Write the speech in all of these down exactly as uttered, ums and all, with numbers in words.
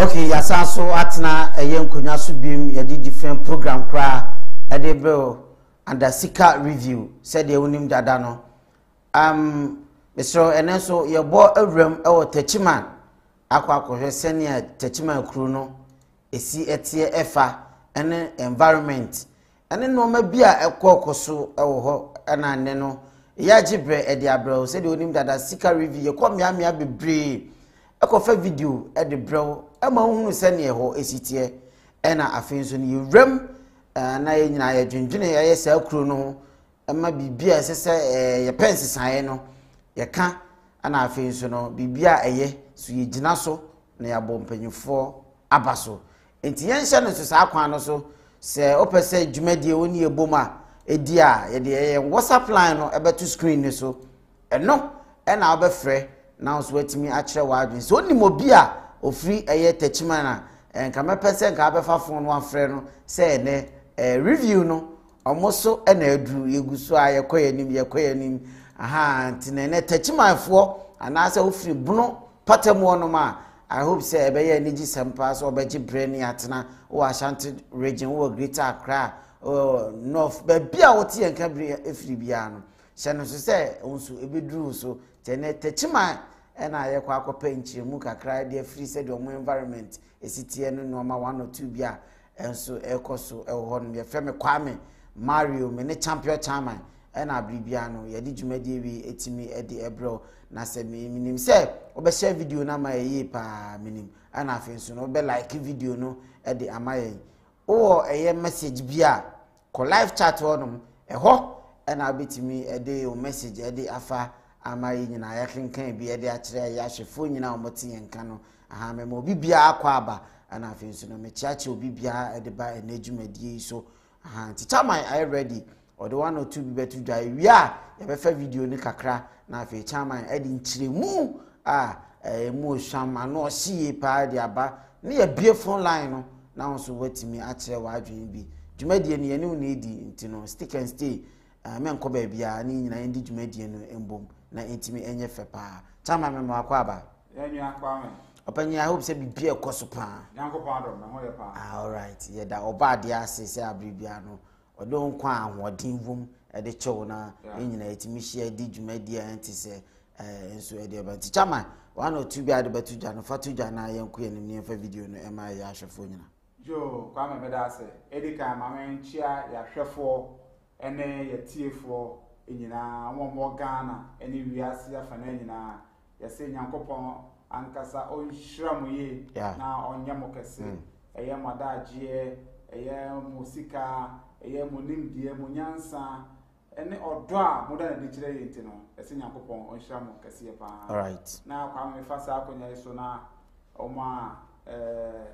Okay, yasa so atna eye nkonya so bim ye different program kra e de bro under sika review said ye wonim dada no um mesro ene so ye bo awram e wo techiman akwa akohwe senior techiman kru no esi etie efa ene environment ene no ma bia ekokoso e wo ho ana ne no ya gibre e de abro said ye wonim dada sika review ye kwa mia mia bebre akofa video e de bro ema hunu sene ho esitie e na afenso ni rem na ye nyina ye dwendwene ye se akru no ema bibia sese ye pensesae no ye ka na afenso no bibia eye so ye gina so na ya bompanyufo abaso enti ye nhye no so sa akwan no so se opese dwumadie woni ye boma edi a ye de ye WhatsApp line no ebe to screen ni so eno e na obefre now so wetimi akire wadwen so ni mobi a ofri eye techima na enka mepese enka abefa fon no afre no say ne review no omoso e na aduru yeguso aye koye nim ye koye nim aha ntine ne techima fo ana say ofri buno patemu ono ma I hope say e be ye niji sampa so obeji breni atena o Ashanti region o Greater Accra o North be bia woti enka bre efri bia no say no say onso ebeduru so tene techima ena ayekwa akopa nchiremu kakra de free said omo environment esitie no normal one or two bia enso ekoso ewo no ye frame Kwame Mario me ne champion chairman ena bribia no ye di dwumadie wi etimi e de ebro na se me minim se obehye video na ma ye pa minim ana afenso no be like video no e de amaye o eye message bia ko live chat wonum eho ena betimi e de o message e de afa amayi nyina yakenkan bi ade akire ya hwefo nyina omoti yenka no aha me mo bibia akwa aba ana afenso no me chiachi obibia ade ba enejumadi so aha teacher my I ready or the one or two be betu dai wi a ya be fa video ni kakra na afi chairman ade ntiremu ah emu oshama no ohie pa ade aba na ya bie phone line no na won so watimi akire wadwen bi dwumadie ne ye ne won edi ntino stick and stay me nko ba bia ni nyina ndi dwumadie no embom na intimi enye fepa chama me makwa ba enye akwa me opanya I hope say bibia kosopa yankopa adom na ho ye pa all right ye da oba de ase say abribia no odon kwa ahoden vom e de chew na enyina intimi hie di dwumadie anti say enso e de ba ti chama one or two bia de batuja no fatuja na yanko ye ne fa video no e ma ya hwefo nyina jo kwa me da ase edika mama nchia ya hwefo ene ya tiefo nyina wonwo Ghana ene wiase afana nyina yase nyankopon ankasa onhiramu ye na onyamo kese eye madaagie eye musika eye monimdie munyansa ene odo a moda na de kire ye ntino yase nyankopon onhiramu kese ye pa na kwa me fasa akonya so na oma eh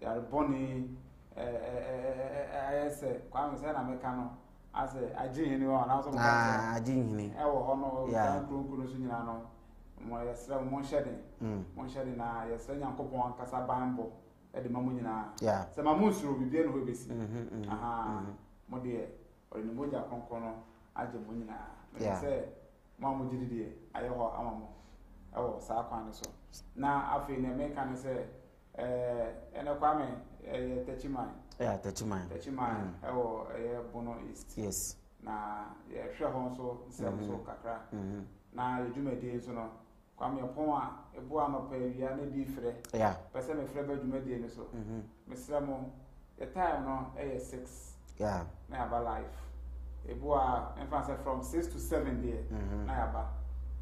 yarboni eh ese kwa me sana mekano as a ajin ni wa na so ah ajin ni e wo ho no kan kunkunu so nyina no mo yesra mo nshade mo nshade na yesra nyankopon akasa bambo e de mamu nyina se mamu nsuro bibie no hobesi aha mo de ori ni moja konkono aje mo nyina me se mamu jidide aye ho amamo e wo sa kwane so na afi ne me kan se eh ene kwame e techiman yeah techiman techiman e wo e bono east yes na ye hwe ho so nsem so kakra na dwumadie so no kwame pon a ebo anopa awia na bi frɛ yeah pese me frɛ ba dwumadie ni so mhm mesra mo the time no e six yeah na aba life ebo a in fact from six to seven there na aba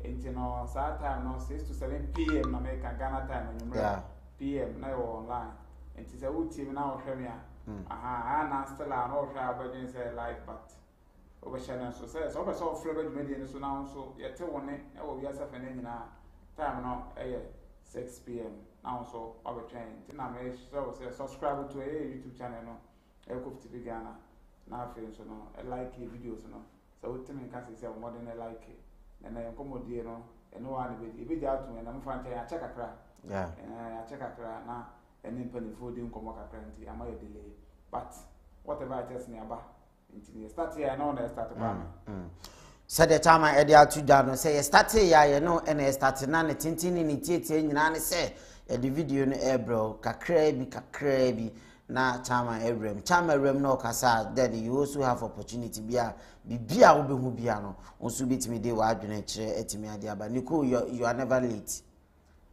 enti no saa time no six to seven p m na make Ghana time anywhere yeah p m na wo online enti se wo team na wo hwem ya aha ana still an offer abadin say life but obashana so say so be so free bed media ni so now so yete won e wo biasa fene nyina time no eh six p m now so obetwen na me so say subscribe to eh YouTube channel no eh ko T V Ghana na fe so no eh like videos no so we tell me can say more than eh like na na yon komodie no eno wa ni be be ja to me na me fan tell ya check akra yeah eh ya check akra na any penny food in Komoka plenty, I might delay. But whatever I test nearby, until start here, I know they start to said the time I had the two down and say, start here, you know, and I started none at tinting in the theatre, and I say, the video ni ebro kakra bi kakra bi na chama ebrem chama ebrem na okasa then you also have opportunity bia bibia wo behu bia no onso bitimi dey wa adwene kire etimi ade aba niku you are never late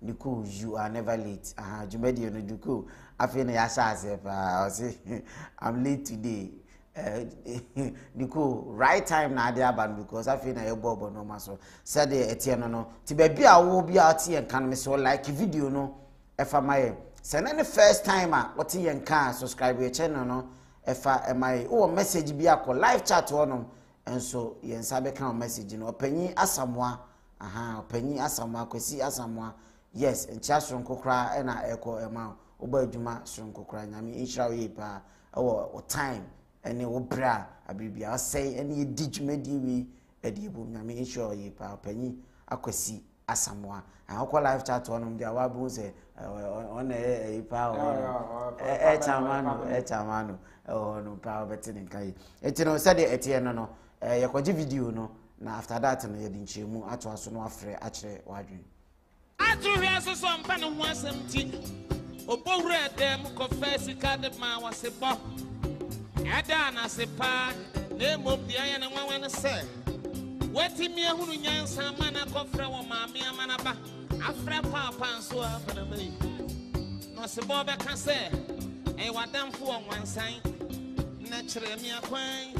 niku you are never late aha jumedi no duku afi na ya sha sefa o say I'm late today niku right time na ade aba because afi na ye bobo no maso said etie no no ti ba bia wo bia ti en kan me so like video no efa maye. So na the first time ah what you can subscribe to your channel no efa emi o message bi akọ live chat wonom enso yen sabe kan message no opanyi asamoa aha opanyi asamoa kwesi asamoa yes encha sronkokra e na eko ema oba adwuma sronkokra nyame inshira we pa o time ene wo bra abibia say ene dijuma di we adibo nyame inshira we pa opanyi akwesi asamoa akọ live chat wonom dia wa bu se on a power, a chamano, a chamano, or no power betting in Kai. It's no Saturday at Tiano, a Yakoji video, no, and after that, and I didn't see more at once, no afraid, actually, wondering. I do have some pan and once empty. O poor red them confess the card of my was a bomb. Adan as a pa, name of the iron and one say. What in me a who young some man a coffer or mammy a manaba. Afra papa and so up and away. No suburb can say, I want them for one sign. Naturally, me a coin.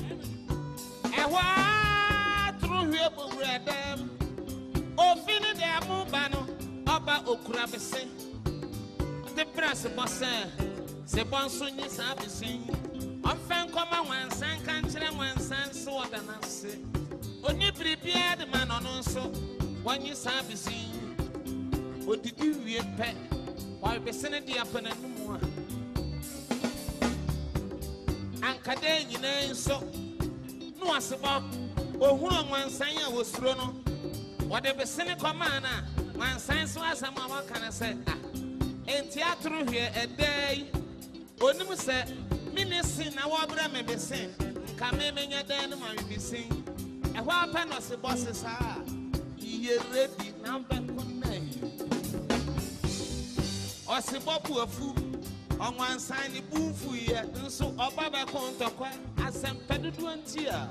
And what through here will read them? Oh, Finny, they are more banner, Oba Okrabese. The press was said, the bonsoon is happy sing. Often come on one sign, country one sign, so than I say. Only prepare the man on also when you happy sing. What did you read, Pet? Why, vicinity up and more? And Cadet, you know, so no, I suppose. Oh, who one sign was thrown. Whatever Senate commander, one sign was a mamma can I say? And theatre here a day. Oh, no, sir. Minister, our brother may be seen. Come in your day, and I will be seen. And what pen was the bosses are? You're ready, number one. Or Sibopu a fool on one sign the boo for you, and so up by Contaqua as some pedestrian tear.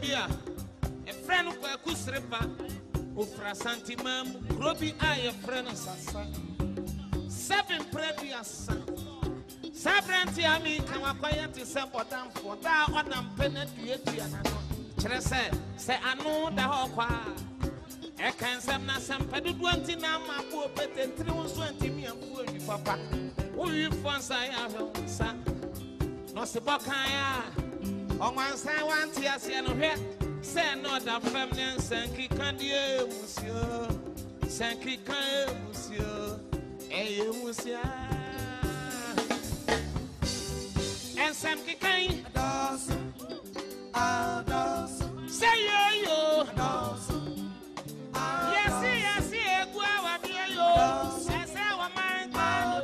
Beer, a friend of a Kusrepa, Ufra Santimam, Roby, I a friend of Sasa, seven previous Sabranti, I mean, come up by empty Sabotam for that one and penetrate the other. Tressa, say, I know the Hawkwa. I can't send us some petty twenty now, my poor pet and three was twenty million for you, Papa. Who you fancy, I have, son? No, Sabakaya. On one side, one tear, send not the feminine, Sanky Candia, Monsieur, Sanky Candia, Monsieur, eh, Monsieur, and Sanky Candia, Dawson, ah, Dawson, say yo, Dawson, yes, yes, yes, Guava, dear, yo, as our mind,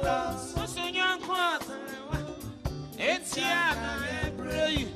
Dawson, what's on your quarter? It's yeah, pray.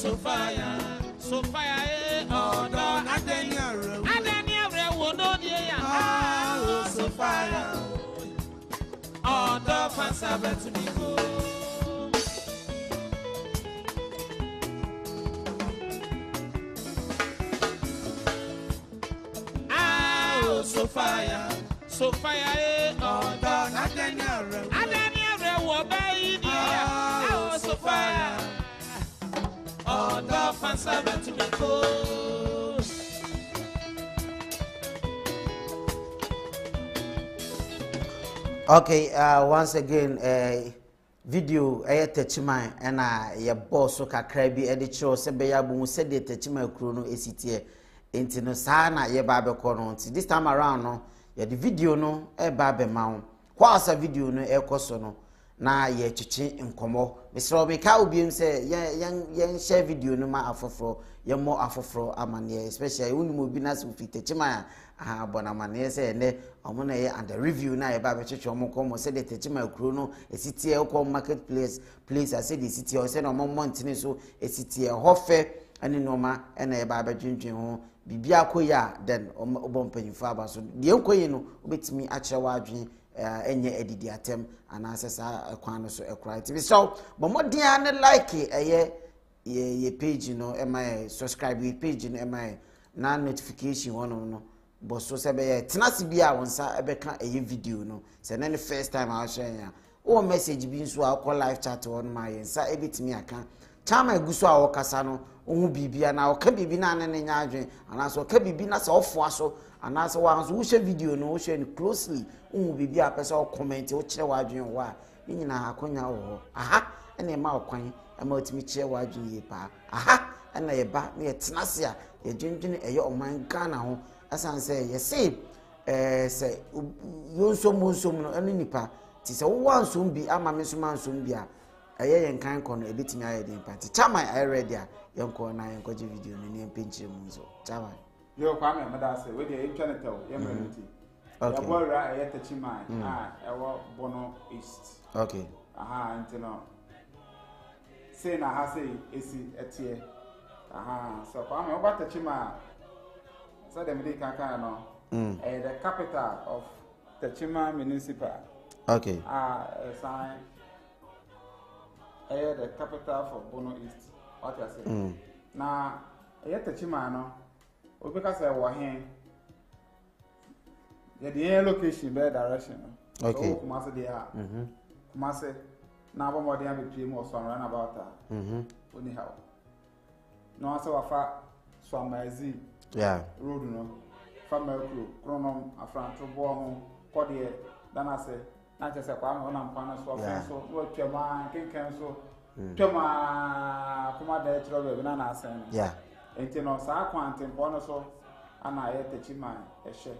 so fire, so fire, eh, oh, no, I didn't know. I didn't so fire, oh, the fans are better to go. So fire, so fire, eh? Oh, God, I didn't know. I didn't know about it. So fire, oh, God, fans are meant to be cold. Okay, uh, once again, uh, video, I had Techima, and I, your boss, so Kakrabi, edit show, Sebeyabu, said the Techima Chrono, A C T. Inti no sana ye babe kono. This time around no, ye the video no e babe mao. Kwa asa video no e koso no na ye chichi nkomo. Mister Obi ka ubi mse ye ye share video no ma afofro ye mo afofro amane especially uni mo bi na so fite chima ah bona amane se ne omo na ye and review na ye babe chichi omo komo se de chima ekru no esiti e ko marketplace place I say the city or say no mo montini so esiti e hofe ani noma ena ye babe dwendwen ho bibia koya then obompanyifo abaso de koyi no obetimi akyerewa adwen enye edidi atem anase sa kwan no so ekra tv so but modern ane like eye ye page no e my subscribe with page no e my na notification one no but so se be ye tenase bia wonsa e be kan eye video no se na the first time I share ya o message bi nso akọ live chat on my insa ebetimi aka chama eguso a okasa no ohu bibia na oka bibi na nene nya adwen anaso oka bibi na se ofo aso anaso wa so wo video no wo hwe closely ohu bibia pese o comment wo kire wadwen wo a nyina akonya wo aha ene ma okwan ama otimi kire wadwen ye pa aha ene ye ba na ye tenase a ye dwendwene eye oman Ghana ho asan se ye se eh se yo so mo so mo ene nipa ti se wo anso mbi ama me so manso mbi a eye yen kan kono ebitimi aye den party chama I ready a yen ko na yen ko je video ni ni pinche mu so chama yo kwa me mada say we dey twa neto yen me nti ya bora eye tachi man ah ewo bono east okay aha nti no say na ha say esi etie aha so kwa me oba tachi man so dem dey kan kan no eh the capital of Techima municipal okay ah sign eh the capital for Bono East what you say mm. na eh Techima no obeka say wo hen the the location be direction okay kuma say there mhm kuma say na ba modern be pay mo so run about that mhm only how no say wa fa Swamazi yeah road no fa Merklo Kronom afranto bo ho ko de dana say na chese kwa me na mpa na so so no twema kenken so twema kuma da tro be na na asen yeah enti no sa kwante mpo no so ana ye Techima ehwe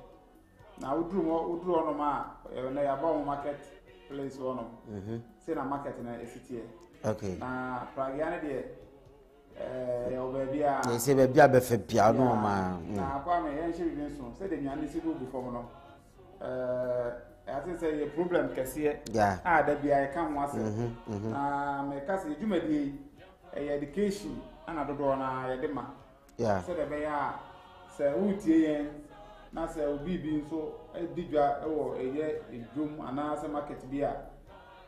na udru mo udru ono ma na ya ba market place ono mhm say na market na esiti okay na pragiane de eh ya obabia ye se babia be fe bia no ma na kwa me ye nshiri nso say de nyane sibu before no eh I think say a problem can see it. Yeah. Ah, that be I come once. Mhm. Mhm. Ah, me cause you me dey education and adodo na ya dem. Yeah. So dey be ya say we tie yen na say obi bi so e didwa e wo eye edum ana say market bi a.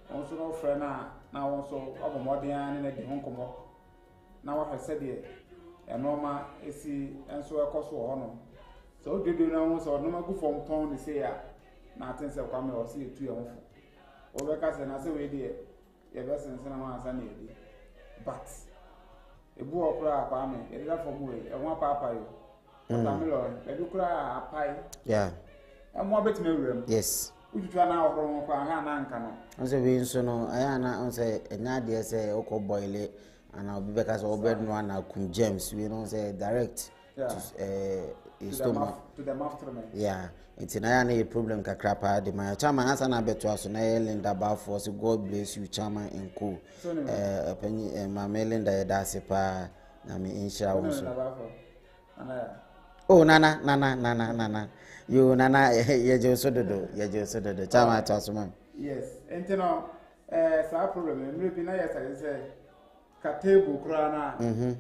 Won so no friend na na won so abomodian na di honkomo. Na wa say dey e normal e si enso e koso ho no. So dodo na won so no ma go from town say ya. Na ten se kwame o se etu e ho fo. O be ka se na se we de ye be sense na ma asa na e de. But e bu okra apa me, e la for we, e won apa apa yo. Watermelon, e du kra apa. Yeah. E mo beti me wrem. Yes. Ujuju ana okro mo kwa ha na nka no. O se we nso no, aya na o se enya de se o ko boil ana obi be ka se o be no ana kum James, we no se direct. Yeah. To, uh, to the, mouth, to the mouth treatment. Yeah, it's a problem. Kakrapa, the my chairman has an abetuas, and I lend about for so God bless you, chairman and co. A penny and my mailing that that's a pa. I mean, inshallah. Oh, Nana, Nana, Nana, Nana. You, Nana, you're just so the do, you're just so the chairman tossman. Yes, and you know, uh, so our problem, maybe now, yes, I say. ka table kura na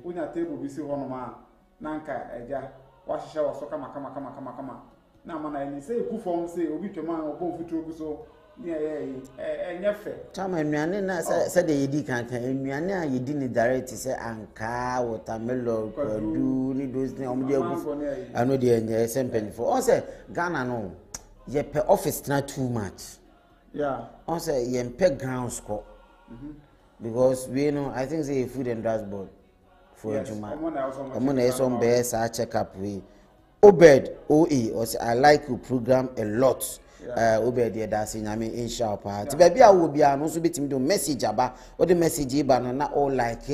unya table bisi hono ma nanka eja washisha wasoka makama kama kama kama na mana ni say ku form say obi twema obo futuogu so yeah yeah enye fe chama enuane na say dey di kan kan enuane a yedi ni direct say anka watermelon kwadu ni those ni omde agu ano dey enye sempenfo o say Ghana no ye pe office na too much yeah o say ye pe ground score because we know I think say food and drugs board for Juma amon na some be say check up we Obed O E or say I like your program a lot. Uh, Obed yeah that's in I mean inshallah part. Baby I will be an also bit me do message about or the message about na all like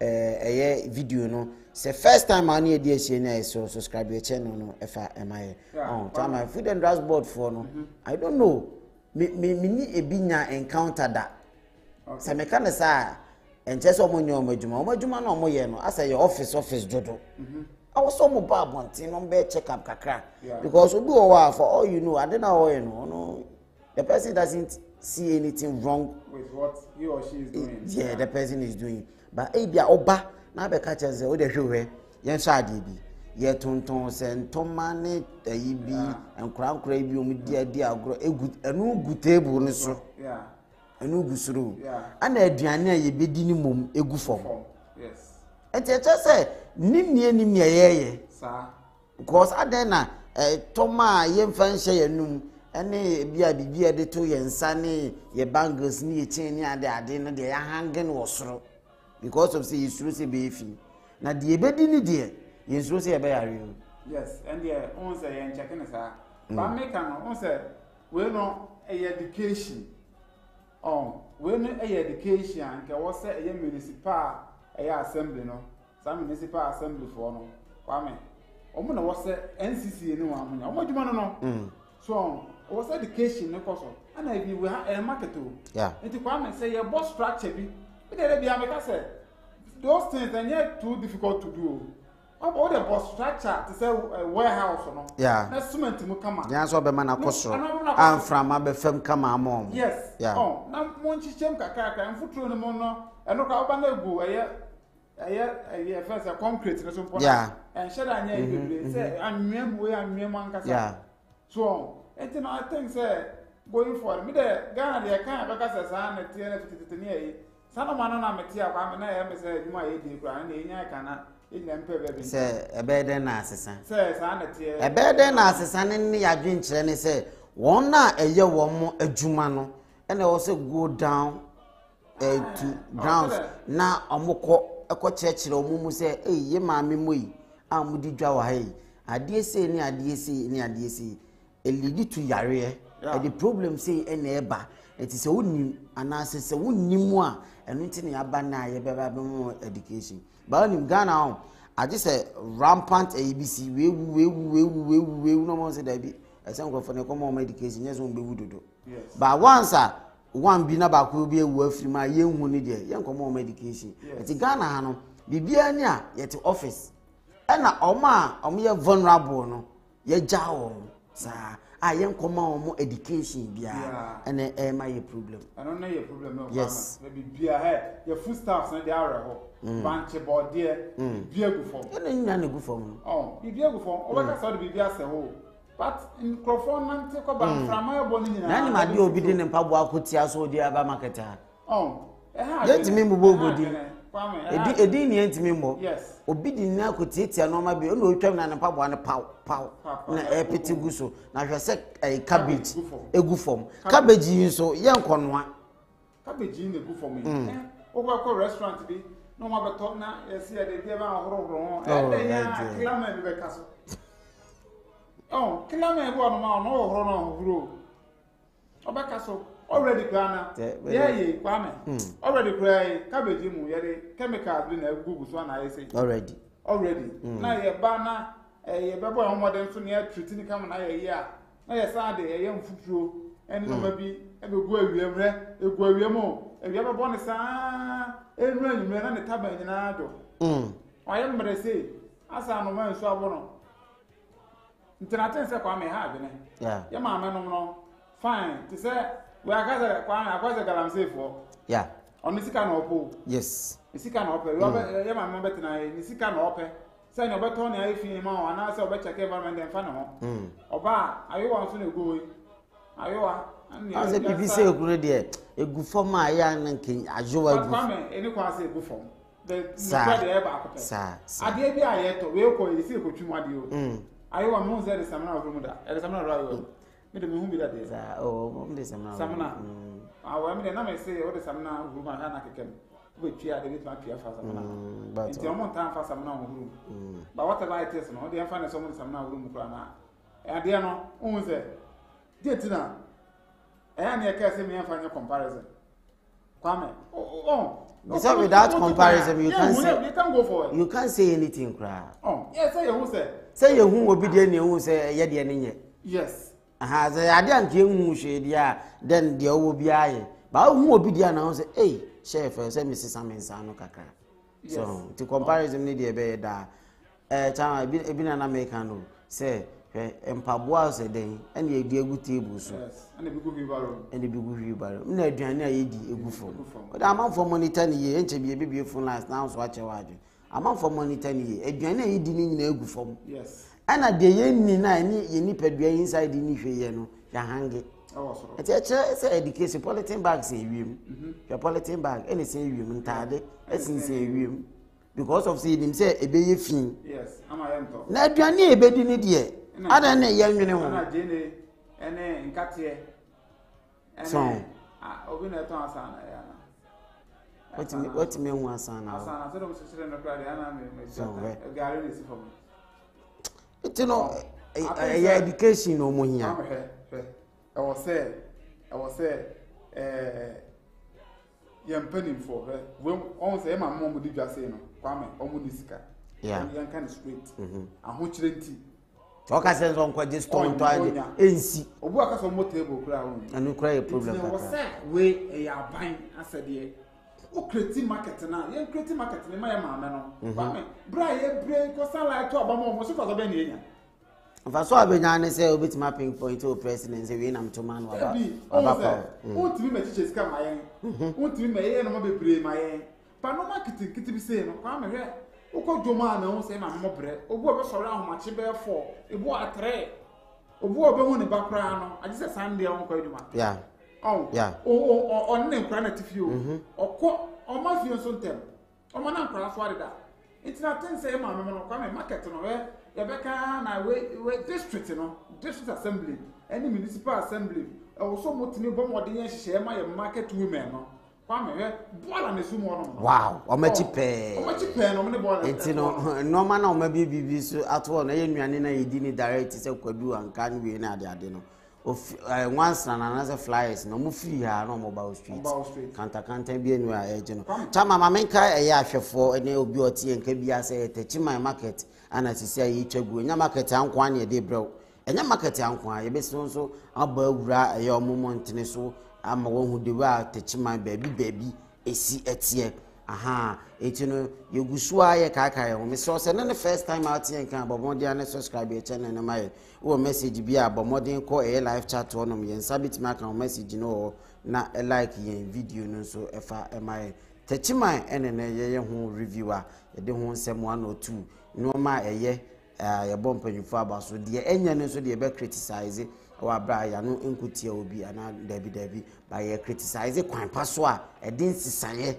eh video no. Say first time I need this channel so subscribe your channel no if I am I on time my food and drugs board for no. I don't know. Me me me need a binya encounter that. Say me can say and just omo nyo omo Juma omo Juma no omo ye no as your office office dodo. I was so mobile wanting on bed check up kakra because we go over for all you know I don't know you know no the person doesn't see anything wrong with what he or she is doing yeah, yeah. The person is doing but ebia oba na be catch say we dey hwe yen sha dey bi ye tonton sentoma ne dey bi enkran kran bi o mu dia dia agro egu enu gu table no so yeah enu gu suru yeah ana aduane a ye be di ni mom egu form yes and you just say nimnie nimie yeye sir because adena eh toma ye mfa nhye yanum ene bia bibia de to ye nsa ne ye bangles ni ye chain ni ade ade no de ya hangen wosoro because of say you should say be fi na de ebedi ni de you should say be yare yes and yeah on say ye check na sir but make am on say we no education on we no education nke we say ye municipal eya assembly no some municipal assembly for no kwame omo na wo se N C C ni wa amunya omo Juma no no so wo se education ne course and I be we have market o yeah nti kwame say your boss structure bi we dey be am say those things are not too difficult to do obo the boss structure to say warehouse no yeah na cement mu kama yeah so be man akosoro and from abefem kama amom yes oh na mo nchichem kakaka mfuturo ne mo no eno ka oba na egu eye eye first a concrete na so pon and share anya ibebre say anwem we anwem ankasa so it na I think say going for me the Ghana dey kan abakasa sa na tie na fitete ne ayi sana ma no na metia kwa me na e me say Juma e dey kura na enya ka na enya mpe bebe say ebe den na asesa say sa na tie ebe den na asesa ne ne yadwen kire ne say won na eye wo mo Juma no e na wo say go down to grounds na omukọ ekọ chechire omumu say eh ye maame moyi amudi dwa wa hai ade sei ni ade sei ni ade sei eligi tu yare e the problem say e na eba it is woni anase say woni mu a enu ti na aba na ye beba be mu education ba ni Ghana on I just say rampant A B C we we we we we no mo say da bi e say nko for ne come on education yes on be wudodo but once a one bi na ba ko bi ewu afirima ye hu ni de ye nkomo medication eti Ghana ha no bibia ni a ye te office e na oma a om ye vulnerable no ye jawo sa a ye nkomo om education bia e na e ma ye problem I don't know your problem no yes maybe bia he your food staffs na dey are ho banche body bia go form e na nya na go form oh bia go form o ba ka so bia se ho but in Crawford Nanti ko ban frama ebo ni na na ma de obi de nempa bo akoti aso de aba market ha oh eh ha ye ntimi mbo ogodi edi edi ni ntimi mbo yes obi de ni akoti tia no ma be o no twam na nempa bo an paw paw na e piti guso na hwese cabbage egu form cabbage yin so ye nkonoa cabbage yin egu form yin o kwa ko restaurant bi no ma be to na ye se de de ba horo horo e de ya clama bi be kaso oh, kila me go normal no horo no horo. Obaka so already Ghana. Yeah, yeah, Kwame. Already cry cabbage mu yare chemicals bi na egugu so na yesi. Already. Already. Na ye ba na eh ye bebo ho modern so na treat ni kam na ye ya. Na ye Sunday ye mfuturo eni no bi e be go awie mre, e go awie mo. E bia bebo ne sa enu anyume na ne taban nyina do. Mm. Oyem mre se asa no man so abono. International say Kwame have ne. Yeah. Your mama no no. Fine. To say we are gathering Kwame, I was gathering say for. Yeah. On this kind of open. Yes. This kind of open. You have, you have better than this kind of open. Say no better than if you man or now say better check environment and fan no. Oba, are you want to go? Are you? As a P P say you go there. A good form I am and king. I you are good. But come any kwa say good form. The nobody ever akopet. Sir. Ade bi ayeto we ko e si ko twimu ade o. Mm. Are you want mo say the seminar of Romuda. The seminar of me de me hu bi that there. Sir. Oh, mo de seminar. Seminar. I am the number say what is some now room and Hannah Kim, which you are the bit my peer for some now. It's your own time for some now room. But whatever it is, no, they are finding someone some now room. And they are not own there. Detina, and your case may find a comparison. Kwame, oh, it's not without comparison. You can't say, you can't go for it. You can't say anything, cry. Oh, yes, say who say. Say who will be there, who say, yet, yet, yes. Has I didn't give you shade, yeah, then the old be I. But who will be the announcer? Hey, Chef, say Missus Samin Sano Kaka. So, to comparison, need a bed that I've been an American, say, and Pabuas a day, and ye dear good tables, and a good barrel, and a good barrel. No, Diana, ye a good form. But I'm out for money ten years, and be a beautiful last now, so watch your wagon. I'm out for money ten years, and Diana, ye didn't know good form. Yes. And at the end, you need to be inside the new hang. Oh, so it's a education polythene bag, say you. Your polythene bag, and it's a human tardy, it's in because of seeing him say a baby thing. Yes, am I am talking? Not your name, but you need yet. I don't know, young men, and then Katia. So, I'll be not answering. What's me one son? I said, I was sitting in the crowd, and I'm a gallery for me. You know, education no more here. I was said, I was said, eh, I'm paying for her. When once my mom would just say, no, Kwame, Omuniska. Yeah, young kind of street. Mhm. And who twenty? Talk as on quite this point, and see. Or work as a motable crown. And you cry a problem. I was said, we are buying as a dear. O creative market na ye creative market ni maye maame no ba me bra ye brain ko sunlight to abamo mo so for so be ni enya fa so abenya ni say obit mapping point o president say we na mtoman wa ba wa ba o timi me chiche sika maye o timi me ye no ma be pray maye pa no market kiti bi say no kwa me hwe o ko dwoma na o say na mo bre obu o be so ra ho machi be four ebu a three obu o be hu ni ba kra no aje say sunday o ko dwoma yeah. Oh, yeah. Oh, oh, on name granite view. Or, or my view on them. Or my uncle's worried that. It's not ten say, my mama, come and market on where Rebecca and I were district, you know, district assembly, any municipal assembly. I was so much new bomb or the share my market women. Wow, how much you pay? How much you pay? No money ball. It's no, no man, no maybe be so at all. I am running a dinner direct. It's a kudu and can we in other dinner. Of uh, once and another flies, no more free, no mobile streets. Can't can't be anywhere, agent. Tama Mamenka, a yash for a new beauty and K B S, a Techima market, and as you say, each a good market, and one year they broke. And your market, and one, your best also, a burglar, your moment in a so, I'm a one who devour Techima baby, baby, a see at ye. Aha, it's you know, you go swire Kaka, or Miss Ross, and then the first time out here in camp, but more than subscribe your channel and a mile, or message be about more than call a live chat on me and submit my message, you know, not a like in video, no, so if I am I touching my and a young reviewer, a don't send one or two, no, my a year, a bump on your father, so the engine, so the better criticize it, or Brian, no, Uncutia will be an Debbie Debbie by a criticize it, quite passoir, a dincy sign.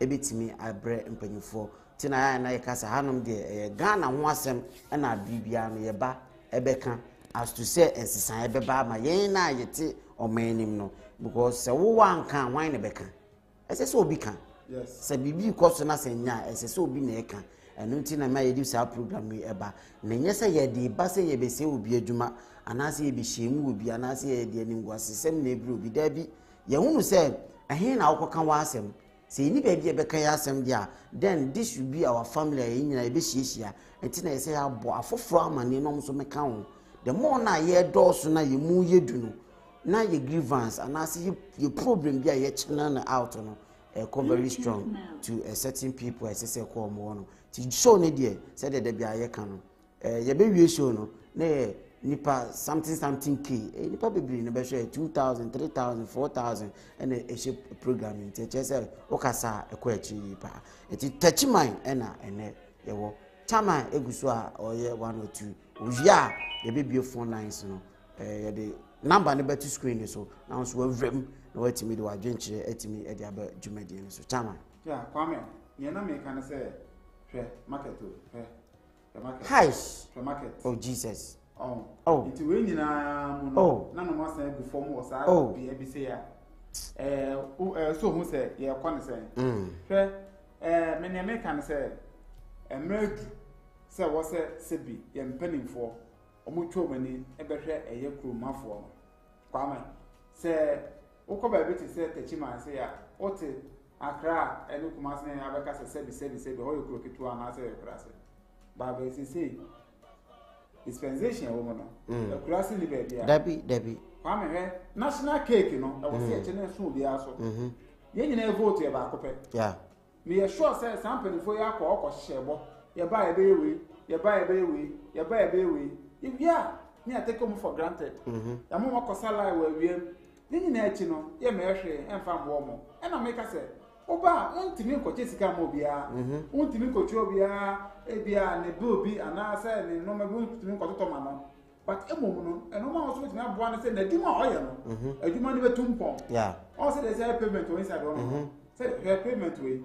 Ebiti mi abre mpenyufo tinaya na yekasa hanom de Ghana ho asem na bibia no yeba ebeka as to say ensisan ebeba ma yen na yete omanim no because se wo wan kan wan ne beka ese se obi kan yes se bibi ko so na se nya ese se obi na eka enu ti na ma yedi sa program mi eba na nya se ye de ba se ye be se obi adwuma anase ye be shemu obi anase ye de aningu asesem na ebru obi da bi ye hunu se ehin na akokan wa asem. See, you baby, you can't then this should be our family. You know, this is here. And then I say, "I bought for from and you know, so make count. The more now you do, so now you move, you do. Now your grievance and I see your problem be your children out on a come very strong to a certain people. I say, call more. To show me there. Said that they be a year canoe. You baby, you show no. Nay, nipa something something key. E nipa bebre ne be hwe two thousand, three thousand, four thousand and e she programming te che se okasa ekwachi pa. E ti tachi man e na ene yewo. Chama eguso a oye one oh two. Owia e be bio phone lines no. Eh ye de number ne be to screen so. Now so wrem na watimi de wadwenkyere atimi e de aba dwumadie so. Chama. Yeah, Kwame. Ye na me kan se hwe market o. Hwe. The market. Hi. The market. Oh Jesus. Oh, oh, it will be no, none of us before most. Oh, be every say, eh, so who said, yeah, condescend. Eh, many Americans said, a merge, sir, was a sibby, and penning for a mutual money, a better a year crew mouthful. Quaman, sir, Okoba Betty said, Tachima, say, what a cry, and look, master, and Abacas said, he said, he said, the whole crooked to our master class. Baba, he said. Dispensation woman. The class in the bed. Debbie, Debbie. Kwame, national cake, you know, I was here to soon be also. You never vote your back up. Yeah. Me assure says something for your or shebo. You buy a baby, you buy a baby, you buy a baby. If yeah, me I take home for granted. The moment Cosala will be in the chino, your mercy, and found warm. And I make us say, Oba, won't you go Jessica Mobia? Won't you go Jobia? Ebia ne do bi anasa ne no mabu tumi kototo ma no but e mo no e no ma o so tumi aboa na se na di ma oye no aduma ne betum pom yeah o se dey say payment o inside o say payment we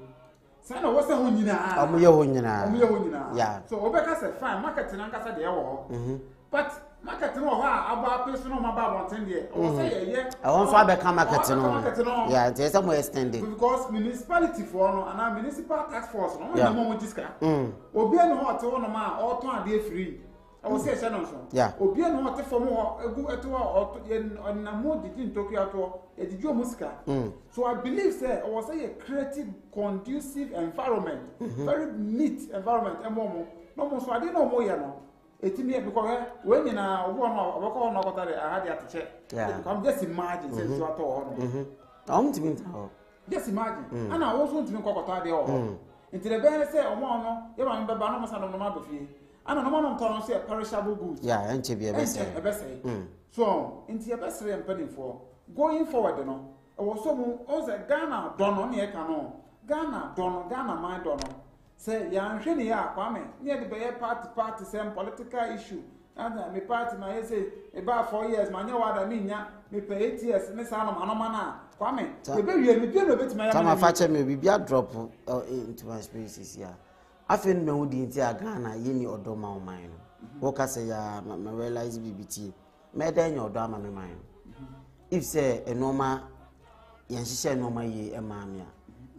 say na wo se ho nyina amuye ho nyina amuye ho nyina so obeka say fine market na nkasa de wo but market no ho a aba peso no ma ba bonten de o say ye ye I want for abeka market no yeah dey say mo extend it because municipality for no and municipal tax force no no mo discount obi no ho to no ma o ton ade free I will say channel so obi no ho te for mo egu eto o na mo di tin tokyo ato e di jo musika so I believe say I will say a creative conducive environment very neat environment e mo mo no mo so ade no mo ye no It's me because when you are one of I had to check. I'm just imagine since you are tall. I'm to mean just imagine. And I also want to make Cocotade all. Into the bear say, oh, no, you are in Babanomas and no matter fee. And a moment on say perishable goods. Yeah, and to be a best. So, into your best and penny for going forward, you know. I was so also Ghana, Dono, near Cano, Ghana, Dono, Ghana, my Dono. Say, young Jenny, Kwame, near the Bayer party, party, same political issue. And my party, my say, about four years, my new other mean, me pay eight years, Miss Anamana, Kwame, the baby, me do a bit, my family, father may be a drop into my spaces, yeah. I feel no dear Ghana, Yeni or Doma mine. Walker say, my realized B B T, Medan or Dama mine. If say a normal, and she said, no, my ye, a mamma.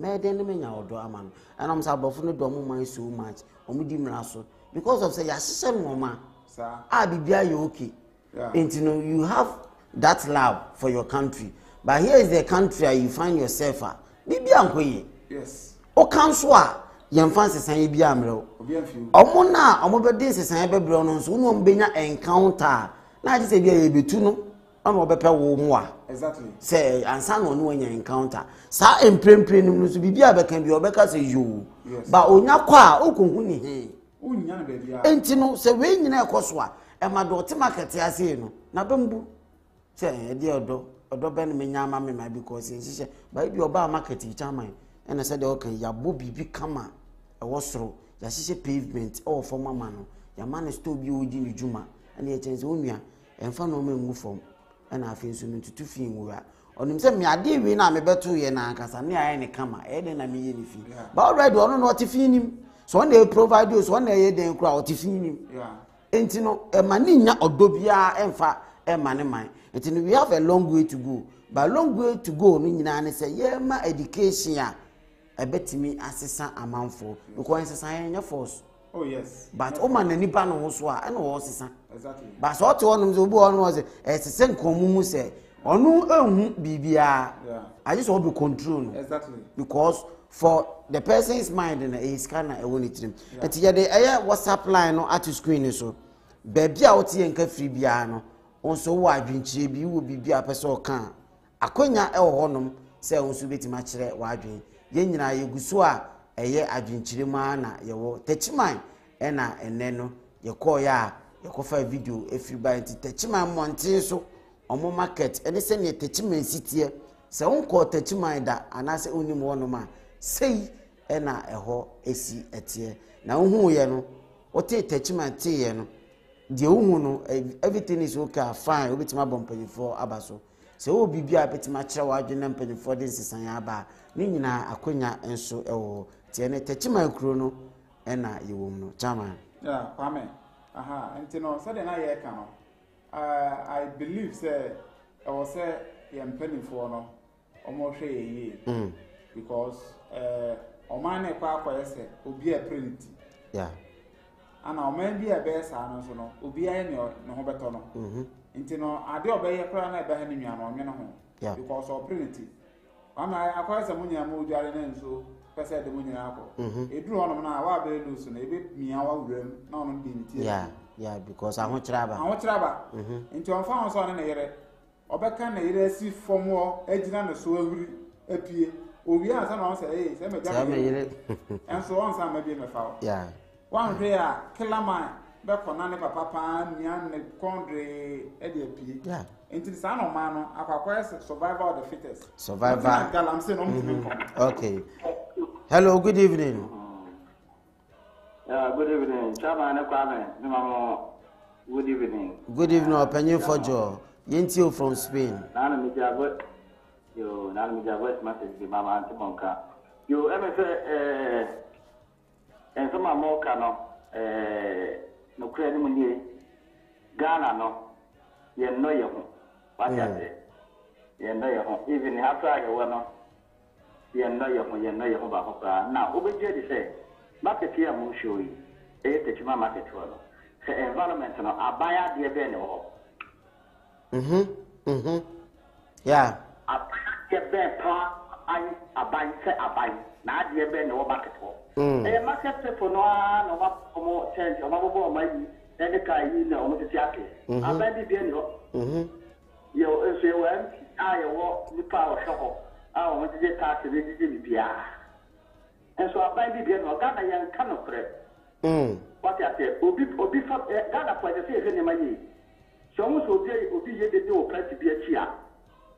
Medan me nya odo amano and am say abofo no do mo man so much omudi mra so because of say ya sesem mama sir ah bibia ye okay until no you have that love for your country but here is the country you find yourself ah bibia nkoye yes o kan so a yem fan sesan ye bia mra o omo na omo be din sesan be bro no so no mbenya encounter na ji say bia ye betu no exactly. Say, and someone when you encounter. Sa and plain plain news to be beer, but can be Obeka say you. But on your qua, Okuni, ain't you know, say, when you know, Coswa, and my daughter market, I say, no, Nabumbu. Say, dear do, or do Ben Minyama, my because he said, but your bar market, each mine. And I said, okay, your booby become a wasro, your sister pavement, or for my man, your man is to be with Juma, and yet is Umia, and found no man move from. And I feel soon to two things were on him. Send me a deal, we now may better two and anchors and near any camera, and then I mean anything. But already, I don't know what if in him. So one day provide those one day they crowd to feed him. And you know, a manina or dobia and fat and man and mine. And we have a long way to go, but a long way to go, meaning I say, yeah, my education. I bet me assessor amount for because I am your force. Oh yes. But oh man, any pan on Oswa and Osisa. Exactly. But so to one who was a same commun say, or no B B R. I just want to control. Exactly. Because for the person's mind and a scanner, I want it to him. And yet the air WhatsApp line at the screen so. Baby out here and free piano. Also, why been chibi will be a person can. A coina el honum, say, also be to match that wagging. Yenina, you gusua. Eye adwinchiri mu ana yewo techimai ena eneno ye koya you cover video if you buy it. Techima monte so omo market. Any send your techima city. Se unko techima ida anase unimo anoma. Say ena eho esi etie. Na unhu yeno. Ote techima te yeno. The unhu everything is okay fine. Obi tima bumpeni for abaso. Se obi biya beti macha wajuna bumpeni for this is anyaba. Nini na akonya enso eho. Tiene techima ukrono ena yewumno. Chama. Yeah, Kwame. Aha, and you know, suddenly I can. I believe, sir, I was say, I'm planning for no, almost a year because, uh, Oman Papa said, will be a print. Yeah. And our men be a best, I don't know, will be any or no better. Hm. Into no, I do obey a plan behind me, I'm on your home. Yeah. Because of print. I'm I acquire some money and move the other name so. Said the money apple. It drew on now. I'll be losing a bit me our room. No, didn't yeah, yeah, because I want travel. I want travel into a found son in a or back can a see for more edge than a soul appear. Oh, we are some answer, eh? And so on, some may be a foul. Yeah, one rare Killamine back for none of papa, young Condre, Eddie P. Yeah, into the son of man, our quest survival of the fittest. Survivor, I'm saying, okay. Hello, good evening. Yeah, good evening. Chairman Kwame, Nimamo. Good evening. Good evening, Opinion for Joe. Yentio from Spain. Nana Mijabot, you Nana Mijabot, message the Mama Antimonka. You ever and some more cano, no credit money, Ghana, no, you know your home. What you say? You know your home. Even after I went you know your home, you know your home. Now, over here, they say, market here, I'm showing you. It's a market for the environment. I buy the event. Mm hmm. Mm hmm. Yeah. I buy the event. I buy the event. Now, the event is market for. The market for no one, no more change, no more money. Then the guy, you know, what is happening. I buy the event. Mm hmm. You say, well, I walk the power shop. I want to get taxes in the P R. And so I buy the P R. Ghana young cannot prep. What I say, Obi Obi from Ghana for the sake of the money. So much Obi Obi yet they do apply to be a chair.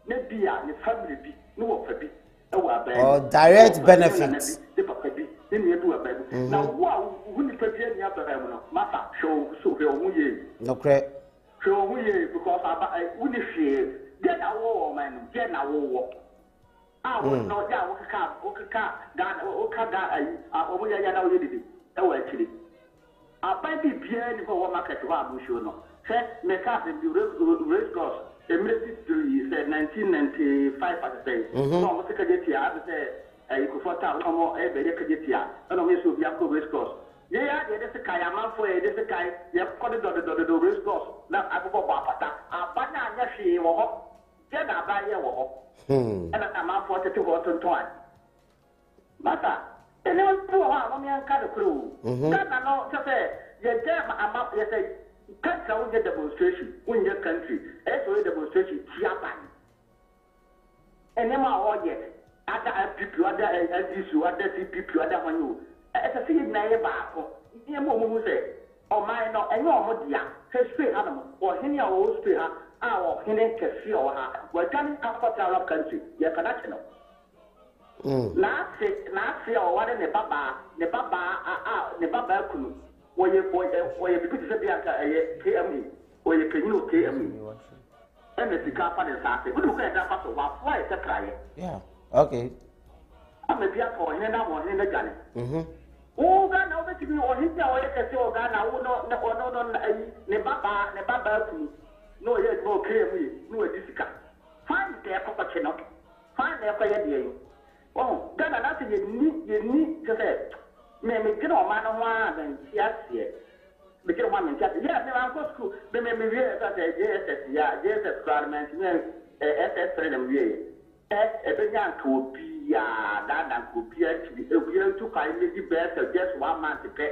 Ne P R, ne family be no offer be. Oh, direct benefits. Now who who the P R ni after them no matter show so we own ye. No credit. Show we ye because I who the share. Then I war man. Then I war. Ah, we no, yeah, we can, we can, that, we can that. Ah, we are now ready. That we actually. Ah, by the beginning of our market, we are busy now. Say, make us the race course. The market is nineteen ninety-five at the time. No, we take a year. I say, I go for time. No more, I very take a year. No, we should be a race course. Yeah, yeah, this is Kaya Manfo. This is Kaya. Yeah, call it the the the the race course. Now, I go for Bapata. Ah, but now, yeah, she was. Yeah, now, by yeah, was. And I'm out for two or twenty. Master, the little two are only on card crew. That I know, just say, you tell me about you say, can't sound the demonstration in your country. That's why demonstration Japan. And then my all yet. Other people, other L G S, other people, other one you. As I see it, neighbor, you know who say, or mine or any of the straight animal or any of those straight. Our Hindu country or her, we're coming after Arab country. You cannot know. Last, last year or what? Nepaba, Nepaba, ah ah, Nepaba Kunu. Where you, where you, where you put the bianca, K M E, where you can use K M E. And the government is asking, "What do you get that for? Why is that crying?" Yeah. Okay. I'm a bianca or Hindu or Hindu Ghana. Mhm. Oh Ghana, we should be or Hindu or Kasi or Ghana. Oh no, no, no, no, Nepaba, Nepaba Kunu. No, yes, no, K M E, no, it's difficult. Find their proper channel. Find their quiet deal. Oh, then another thing you need, you need to say, maybe get on man one and yes, yes. We get one and yes, yes, I'm going to school. Maybe we have a J S S, yeah, J S S, government, S S, freedom, yeah. S, a big young to be, yeah, that could be actually, if we are too kind, maybe better, just one month to pay.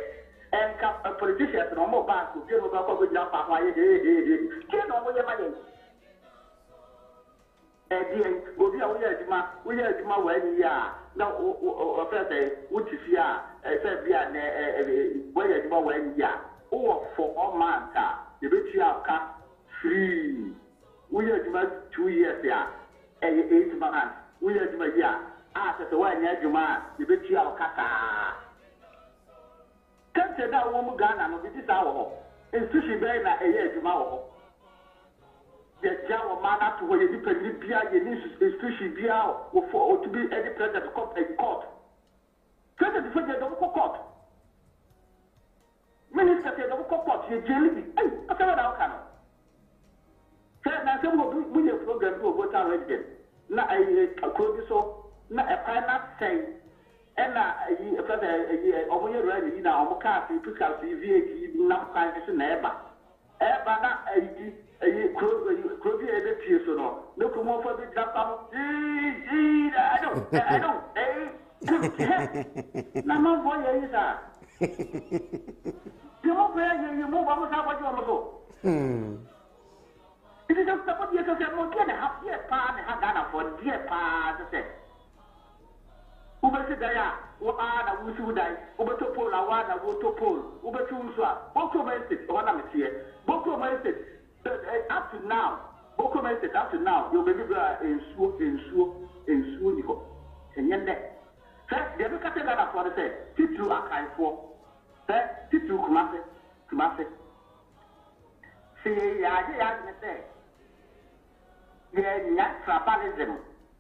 And a politician no more back to give over with your family. Get over your money. And then we are we are my way. Now, first day, which is yeah, I said, yeah, where is my way? Yeah, or for all matter, the bitch you have cut free. We are two years here, eight months. We are to my year. After the one year, you man, the bitch you have cut. Can't say that woman Ghana, no, it is our home. And sushi bear a year to my home. The Jawa man up to where you depend, Pia, you need sushi beer or to be any president court and court. President for the local court. Minister said, "Don't come out here, jelly." Hey, what's that about, Kano? Said, "Now, some of we have programs to go to our region. Now, I could so now I cannot say, and now I because I over here ready now. I'm carrying two cars, V eight, now carrying some neighbor. Neighbor, now I I could could be a piece or no. Look, come on for the job. I don't, I don't. Hey, now my boy is a." You move where you move, almost how much you want to go. It is just about you to say, oh, dear, half year pass, half done for dear pass. Uberdaya, Wahana, Wusudai, Ubertopol, Awana, Wotopol, Ubertuswa, Boko Messit, Wanamatier, Boko Messit, up to now, Boko Messit, up to now, your baby brother in Swoop, in Swoop, in Swoop, and your neck. They look at the other for the same. Titu archive for. Titu Kumasi. Kumasi. See, I say, yeah, not tribalism.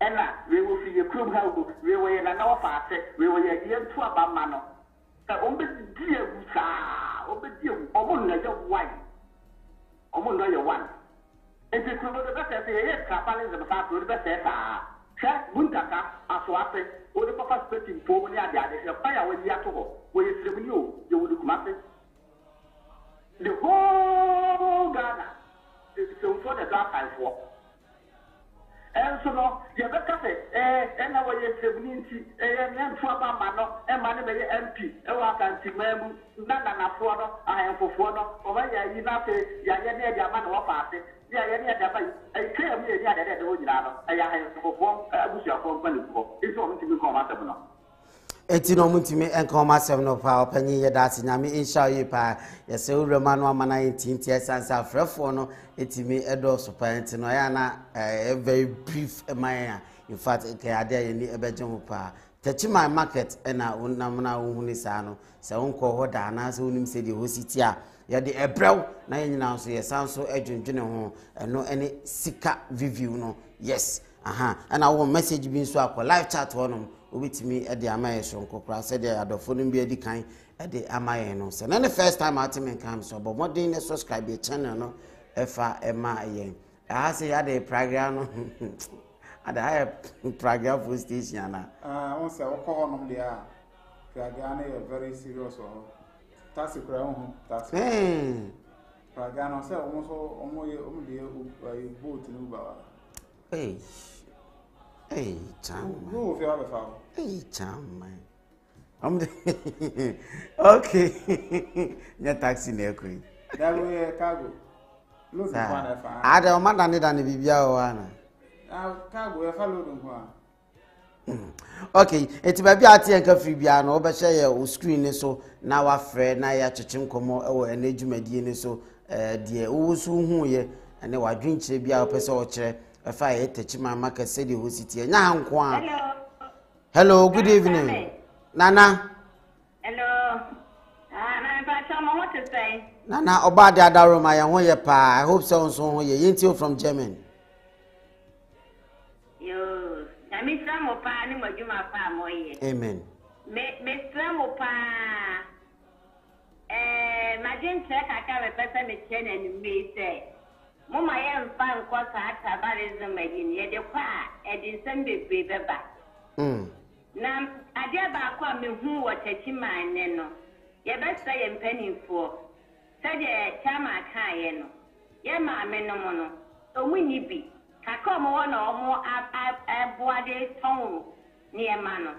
And we will see your crew help. We were in an offer. We were a year to about Mano. The only dear, only dear, only one. Only one. If you could look at the year tribalism, I could better. Mundaka, as well as all the papa's betting for when they are there, fire when they are to go, where it's revenue, you would come up. The whole Ghana is so for the dark eyes walk. And so now, you have a cafe, and now you're seventy, and for a man, and money by M P, and I can see Mamu, none and a father, I am for father, or why I did not say, Yaya, your man, or party. Yeah, yeah, yeah, but I tell me, yeah, that old Yano, I have to perform. I wish you for money. It's only to become a seven. It's no moon to me and come at seven of our penny, that's in Ami in Shaypa, yes, so Romano, nineteen, yes, and South Refono, it's me a door superintendent, and Oyana, a very brief Maya. In fact, I dare any a bedroom power. Touching my market and I won't namana Unisano, so uncle Hodana, so him said the Hositia. Ya de ebrew na yenyina so yesan so adwendwene ho eno ene sika review no yes aha and I want message bi so akọ live chat wonom obitimi e de amaye so nkokra se de adofo no bi edi kan e de amaye no se na the first time atime kan so but modern ne subscribe the channel no efa ema yen aha se ya de program no ada ha program for station na ah won se okọ wonom de a program na very serious oh that's a crown. That's it. Pragano said almost only a boat in Uber. Hey, hey, chum. Who if you have a foul? Hey, chum, man. I'm the okay. Your taxi near Queen. That way, a cargo. Look, I don't mind it and the Bibiana. Cargo, I followed them. Okay, it's baby at the Cafibiano, but share your screen so now our friend Naya Chimcomo or an age median so, dear, who soon who ye and now I drink a beer or a fire touching my market city who sit here. Now, hello, good evening, Nana. Hello, I'm about some more to say. Nana, about the other room, I am where pa. I hope so. So, you're into from Germany. Amen. Imagine check I can represent me chain and me say, Mama, I am fine, cause I have barrism again, yet the fire, and in some baby back. Now, I dare back on me who was touching my nano. Your best I am penny for. Said a chama cayeno. Yama menomono. So we need be. Kakoma one or more up boade tongue near Mano.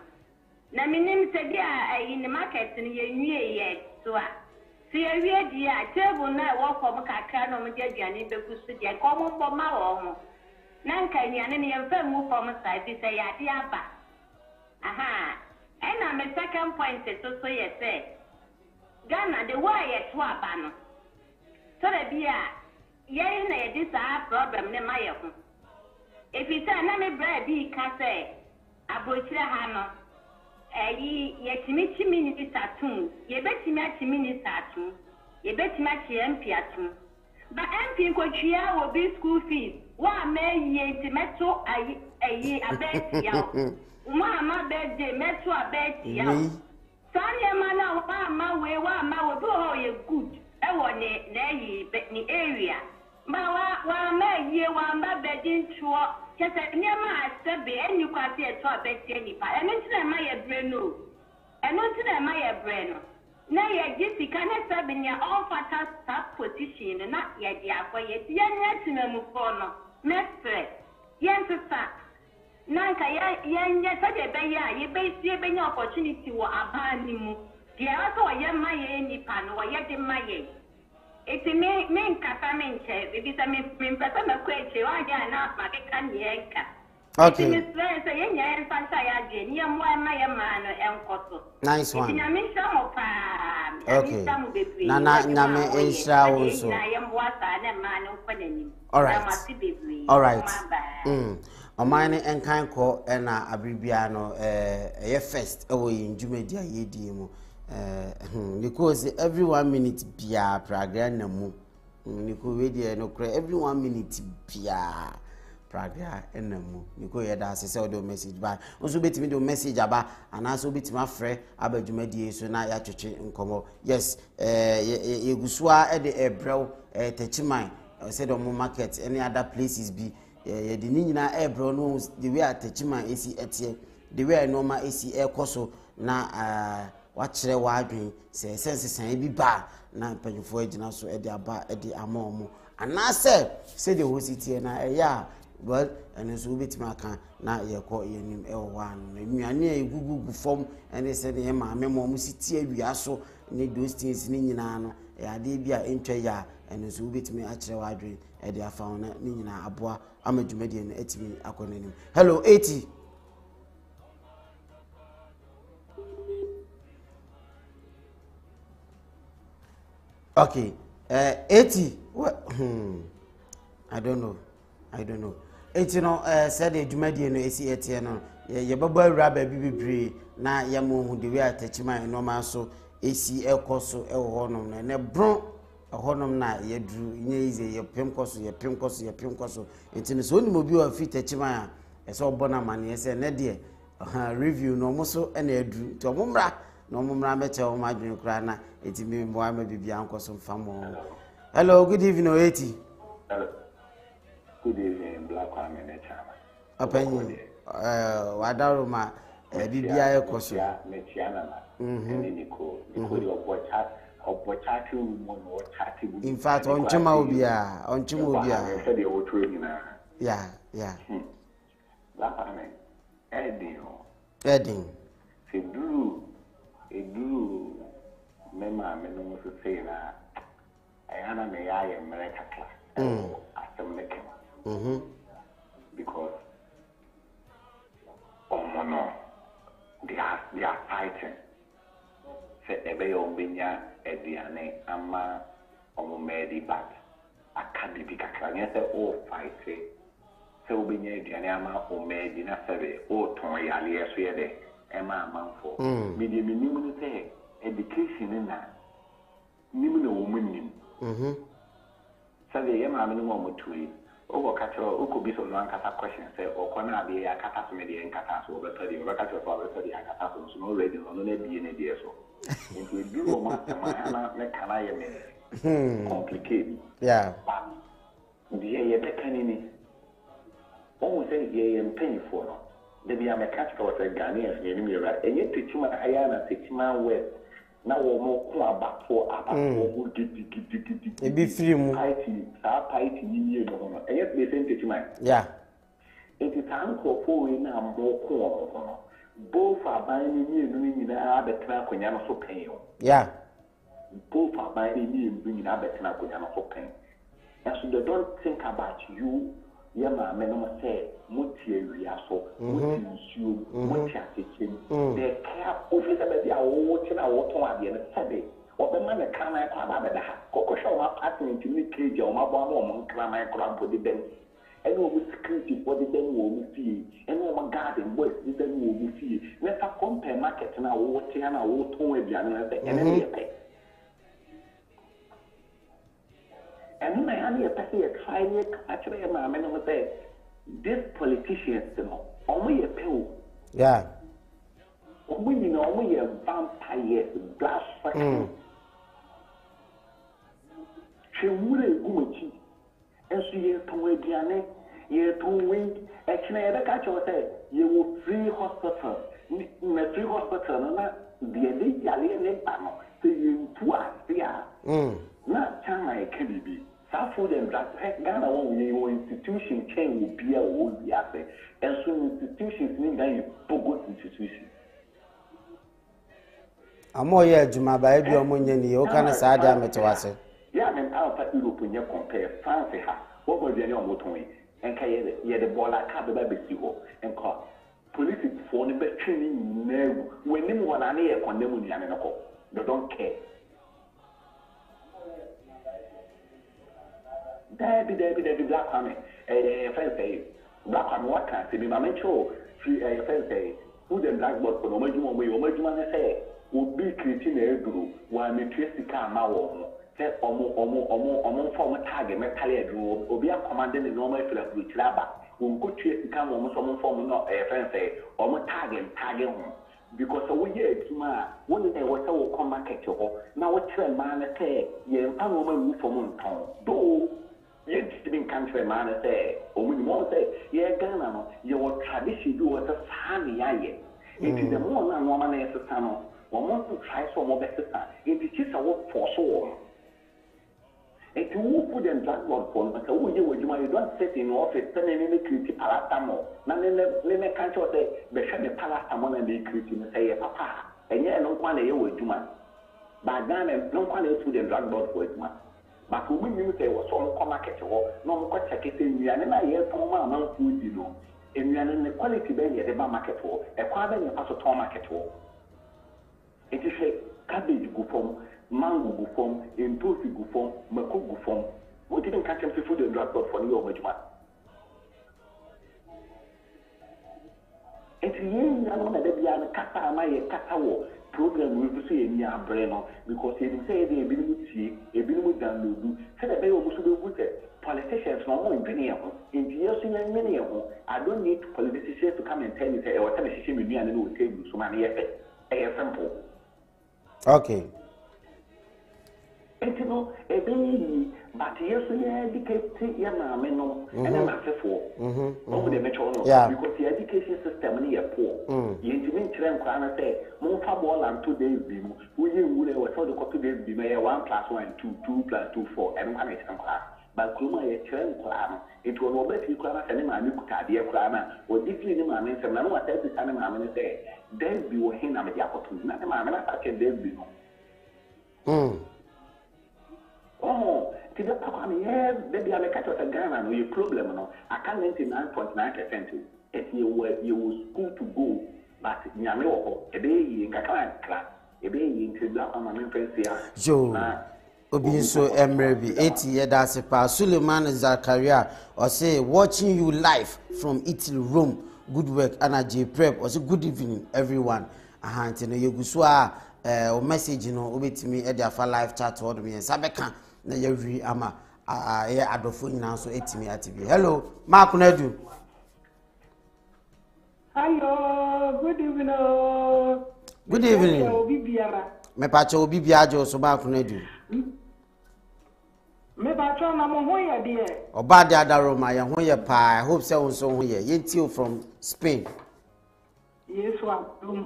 Naminim said, yeah, in the market in your near yet, so I see a weird year. I tell you, not walk from Kakano, Majani, because they come up for my own. Nanka, Yanni, and Fem move from a side, they say, Adiaba. Aha, and I'm a second point, so so you say. Ghana the way to a banner. So the beer, yea, this problem, ne my own. If you tell me bread, he can say, I brought your hammer. Ye yet me two minutes at two, ye bet me at minutes at two, ye bet me at M P at two. But M P Kochia will be school fees. One may ye metal a ye a bet young. One my birthday metal a bet young. Sanya Mana, one my way, one my will do all your good. I want it, nay, bet me area. But one may ye one my bedding to just a near master be any quantity at all bet any part. And until am I a breno. And until am I a breno. Now, yet, Jessica can't have been your all fatal sub position and not yet, yeah, for yet, young Latin move on. Mestre, young sister. Nanka, young, yes, I bet you base your opportunity or abandoning you. There also a young my any pan or yet in my age. It's a main catament, if it's a main person of question, why they are not my canyanka. Okay. Nice one. Okay. Na na na me insha also. All right. All right. Hmm. Omani enkan ko e na abribia no eh eh first e wo njume dia yedi mu eh because every one minute bia program na mu niko we dia no kra every one minute bia Praga and Nemo. You go here, that's a pseudo message by. Also, bit me do message about, and also bit my friend about you made so now you're church in Como. Yes, a Guswa at the Ebro, a Techimai, or said on market, any other places be the Nina Ebro knows the way at Techima A C at the way normal A C air coso. Now, watch the wagering, say senses and be bar. Now, penny for it, and also at the bar at the Amomo. And I said, say the whole city and I, yeah. Well, and it's a bit my can now you call your name L one. Me, I near Google form and they said, Emma, Memo, City, we are so need those things, Ninano, a debia, intra, and it's a bit me actually wandering at their founder, Nina, a boy, I'm a Jumedian, it's me, I call him. Hello, eighty. Okay, uh, eighty. What? Hmm. I don't know. I don't know. It's you know, uh, said the Jumadian A C T N. Your bubble rubber B B B. Now, Yamu, the way I touch my normal so A C L Cosso, El Honum, and a bronc, a honum night, your drew, your pimp cosso, your pimp cosso, your pimp cosso. It's in the soon mobile of feet, Tachimaya. It's all Bonaman, yes, and Nadia. Review no mosso and a drew to Mumbra. No Mumbra better or my dream crana. It's me, why maybe Bianco some family. Hello, good evening, eighty. Hello. Good evening, Black Women Chama. Opinion, uh, Wadaruma, B B I Kosia, Metiana, and Nico, because of what of what tattoo one or tattoo. In fact, on Chimobia, on Chimobia, I said the old training. Yeah, yeah. Black Women, Edding, Edding. Say, Drew, a Drew, Mamma, and also say that I am a American class. Mm-hmm. Because oh no, they are they are fighting. Say ebe ombinya ediane ama omumedi bat akadibi kakranya say oh fighting. Say ombinya ediane ama omumedi na sebe oh ton yali esuye de ema amanfo. Midi mini muni say education na ni muni omuni. Mhm. Sebe ema amini mo mutui. Ogo kacho uko biso no ankata question say okona abi ya kata so me de ankata so obeto de obekacho so obeto de ankata so so no ready no no na bi na bi so into duro ma na me kana ye me complicated yeah dia ye de kanini o say ye ye painful no de bi am catch for the Ghanaian ye ni me right enye teachuma aya na teachuma web na wo mo ko abato abato go dididididid e bi free mu party sa party ni no no e yes me sent to my yeah it is anko for we na mo ko no both aban ni ni no ni na abetra akonya no so pen yo yeah both aban ni ni na abetra akonya no so pen so they don't think about you yeah ma me no mo say mo tie wi aso mo tin su mo ti asekin they care over the baby awo ti na wo ton abi na sabe Obama the Kramai Kwabada, Kokoshaw apartment to meet Kiji or Mabama Kramai Kram for the Ben. And we security for the Ben will be see, and over garden works the Ben will be see. Let's have compare market and our water and our water and the enemy. And my honey, a person, a tiny actually, my men over there. These politicians, you know, only a pill. Yeah. We know we are vampires, blood suckers. She wouldn't go cheap. And she is to wait, Yannick, you're to wait. Actually, I catch your head. You will free hospital. Free hospital, and the elite Yalian panel. So you two are there. Not China can be. South food and drugs, Ghana won't your institution chain will be a old yard. And so institutions mean that you forgot institutions. I'm more here, Jumaba, your money, you can't say that to us. Yeah, and Alpha Europe when you compare France, what was the motorway, and Kayed, yet the ball like Cababisico, and call police for the best training. No, when they want an air condemn the Amenaco, they don't care. There be there be there be black army, a friend say, black army, what can I say? My mentor, free a friend say, who the black box for no major way, or major man say. Would be creating a group while me tracing my own. Said Omo Omo Omo Omo former target, Metalia Drew, or be a commanding the normal field with Laba, who could trace the camera almost someone form not a friend say, Omo target, target home. Because a week to my one day was so come market to her. Now what's a man a say, ye and a woman for Montown. Though you didn't come to a man a say, or when you won't say, ye a gunner, your tradition do was a family. It is the more than woman as a tunnel. One to try some more better time. If it is a work for so if you won't put them black one phone, but you don't sit in office, turning in the creative palatamo. None in the country say, Beshem the palatamon and the creative say, Papa, and yet no one a way to man. But then no one else with the black board for it, man. But we knew there was some market or no more check it in the animal year for my non food, you know. And we are in the quality belly at the market or a quarter in a pass of tall market or. It is a cabbage go form, mango go form, and tofu go form, maco go form. We didn't catch them to food and drug for your regiment. It's a young man that they are a kata, my katawo program will see in your brain because they say they've been with tea, they've been with them. Said that they also be with politicians, no more in Piniaco, in G S C and many of them. I don't need politicians to come and tell me, or tell me, she will be on the new table, so many effects. A simple. Okay. And you know, a baby, but yes, we educate your mamma, no, and I'm after four. Over the metro, because the education system is poor. You mean, Trent Cranner say, Monfaball and two days be, we were told the two days be one plus one, two, two plus two, four, and one is some class. But Kuma is Trent Cranner. It will not be Cranner and my new Cadia Cranner, or if you name and some one says the same mamma say, then be will hang on the opportunity, not the mamma, I can then be. Oh, to the top of the baby, I'm a cat of a Ghana, no, your problem, no. I can't ninety-nine point nine percent if you were you school to go, but Yamio, a baby in Kakan class, a baby into the armament here. Joe, Obinso Emery, eighty years as a pass, Suleiman Zakaria, or say, watching you live from Italy, Rome, good work, energy prep, or say, good evening, everyone. Aha, Tino Yoguswa, or message, you know, obey to me at their live chat, or me and Sabeka. Na yewi ama aye adofo nyina so etimi atibi hello Mark Nadu hello good evening good evening obi biara me pacha obi biaje so Mark Nadu me pacha na mo hoye de oba de adaro ma ye hoye pa I hope say won so hoye ye tio from Spain yes wa dum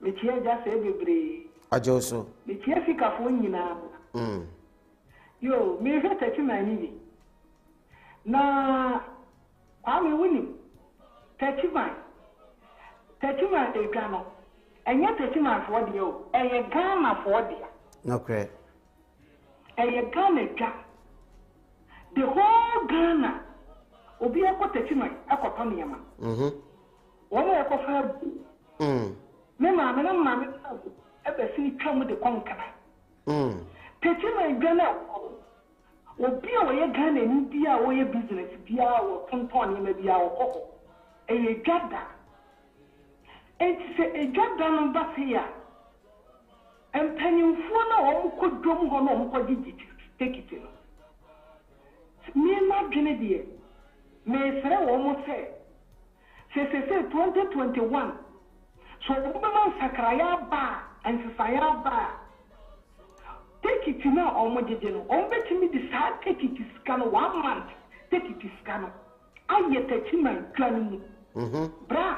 me tie ja se bebre ajo so me tie fika fo nyina mm yo me hwɛ tɛti na nyi na ame woni tɛti man tɛti man e dwa no ɛnyɛ tɛti man fo de o ɛyɛ Ghana fo de no kre ɛyɛ Ghana dwa the whole Ghana obi akɔ tɛti man akɔ tɔ nneɛma mhm wɔn yɛ kɔ fa mhm me maame na maame ɛbɛsi twam de kɔnkana Teaching my Ghana, or be away Ghana, and be away business, be our company, maybe our cocoa. And you got that. And you got down on that here. And penny for no could drum home or did take it in. Me and my Grenadier may say almost say. Says twenty twenty one. So, woman Sakraya bar and Sasaya bar. Take it now, Omodino. Ombetimi decide, take it to scan one month, take it to scan. I get a team my granny. Bra,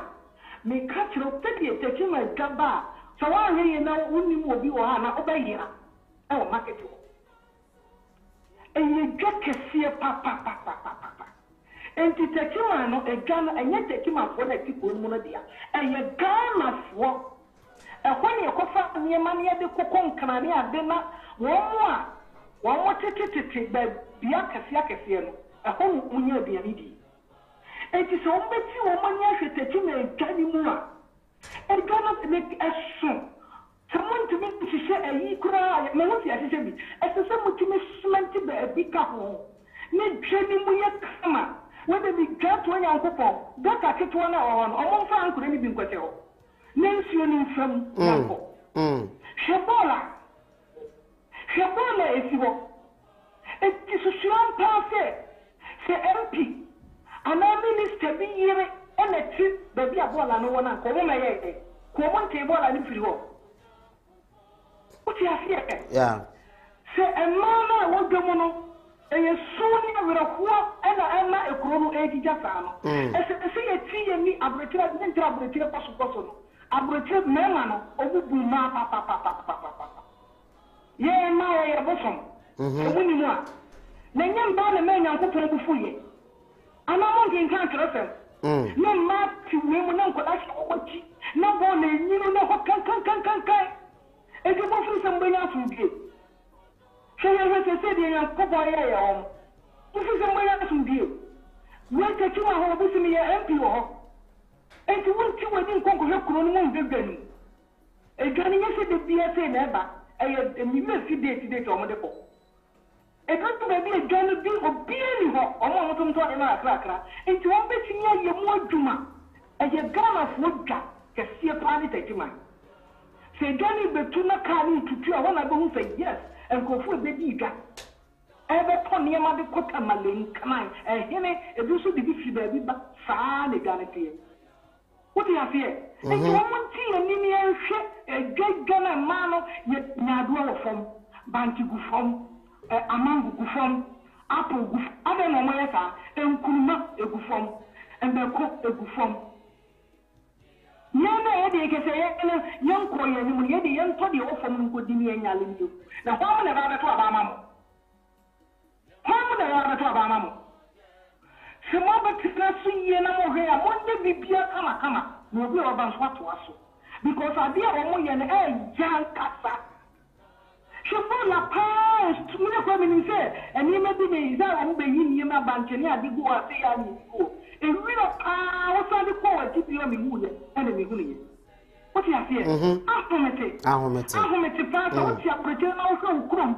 may catch up, take it to my gaba. So I really now only will be one over here. Oh, market. And you get a seer papa, papa, papa. And to take him on a gun and yet take him up for the people in Monadia. And your gun must walk. And when you offer me money at the cocoon, can I have dinner? One more. One more ticket by Biacasiacaciano, a home when you're the lady. And it is all that you woman, I should take him a gunny more. And cannot make a soon. Someone to make to share a yikra, Melody, as someone to make slanted by a big couple. Make Jenny Muya Kama. Whether we got one young couple, got a kit one on, or one fan could even get out. Names you name from Shabola. Shabola is you. It is a strong pass, say M P. And our minister be here and a trip, baby a ball and no one and come on my head. Come on, table and if you go. What you have here? Yeah. Say a man won't go on. And you soon will walk and I'm not a grown eighty Japan. As I say, a tea and me, I've retired and I've retired Passo. I've retired Melano, over Buma, Papa, Papa, Papa. Yea, my bosom. The winning one. Then young Banner men are open before you. I'm not in country. No map to women, uncle, I shall watch. No one, you know, what can come, come, come, come. And you go through somebody else with you. So you have to say they are popular. Um, this is a way of doing. When the two are hoping to be empty, and to want to wait in Congo, Colonel Vivian. A gunning is the P S A member, and you must see day to day to Omodebo. A gun to be a gun of being or being among them to America, and to all the senior your more Juma, and your gun of Woodka, the sea planet at Juma. Say, Johnny Betuna Kani to two, I want to say yes. And go for the digger. Ever pony a mother cook a malin, come on, and him a bushel to be baby, but far the gallopy. What do you have here? And you won't see a million ship, a great gun and mano, yet Naguo from Bantu Gufom, Amangu Gufom, Apple Guf, Adanomayata, and Kuma a Gufom, and the cook a Gufom. Yana edi ke se yana yan koye ni mu yedi yan to de ofam ko dini yan yale ni na homu na ba to ba mamu homu na ba to ba mamu se mo ba tira su ye na mo he a mo de bibia kama kama no bi o ba so ato aso because abia o mo ye na e jan kasa she mo la past mo ne ko mi ni se eni me bi ni za o be yin ni ma banke ni adigu ase ya ni ko. And we don't ah, what's on the call? Keep you on the mood and the mood. What you have here? I'm from it. I'm from it. I'm from it. What's your pretend? I'm from Chrome.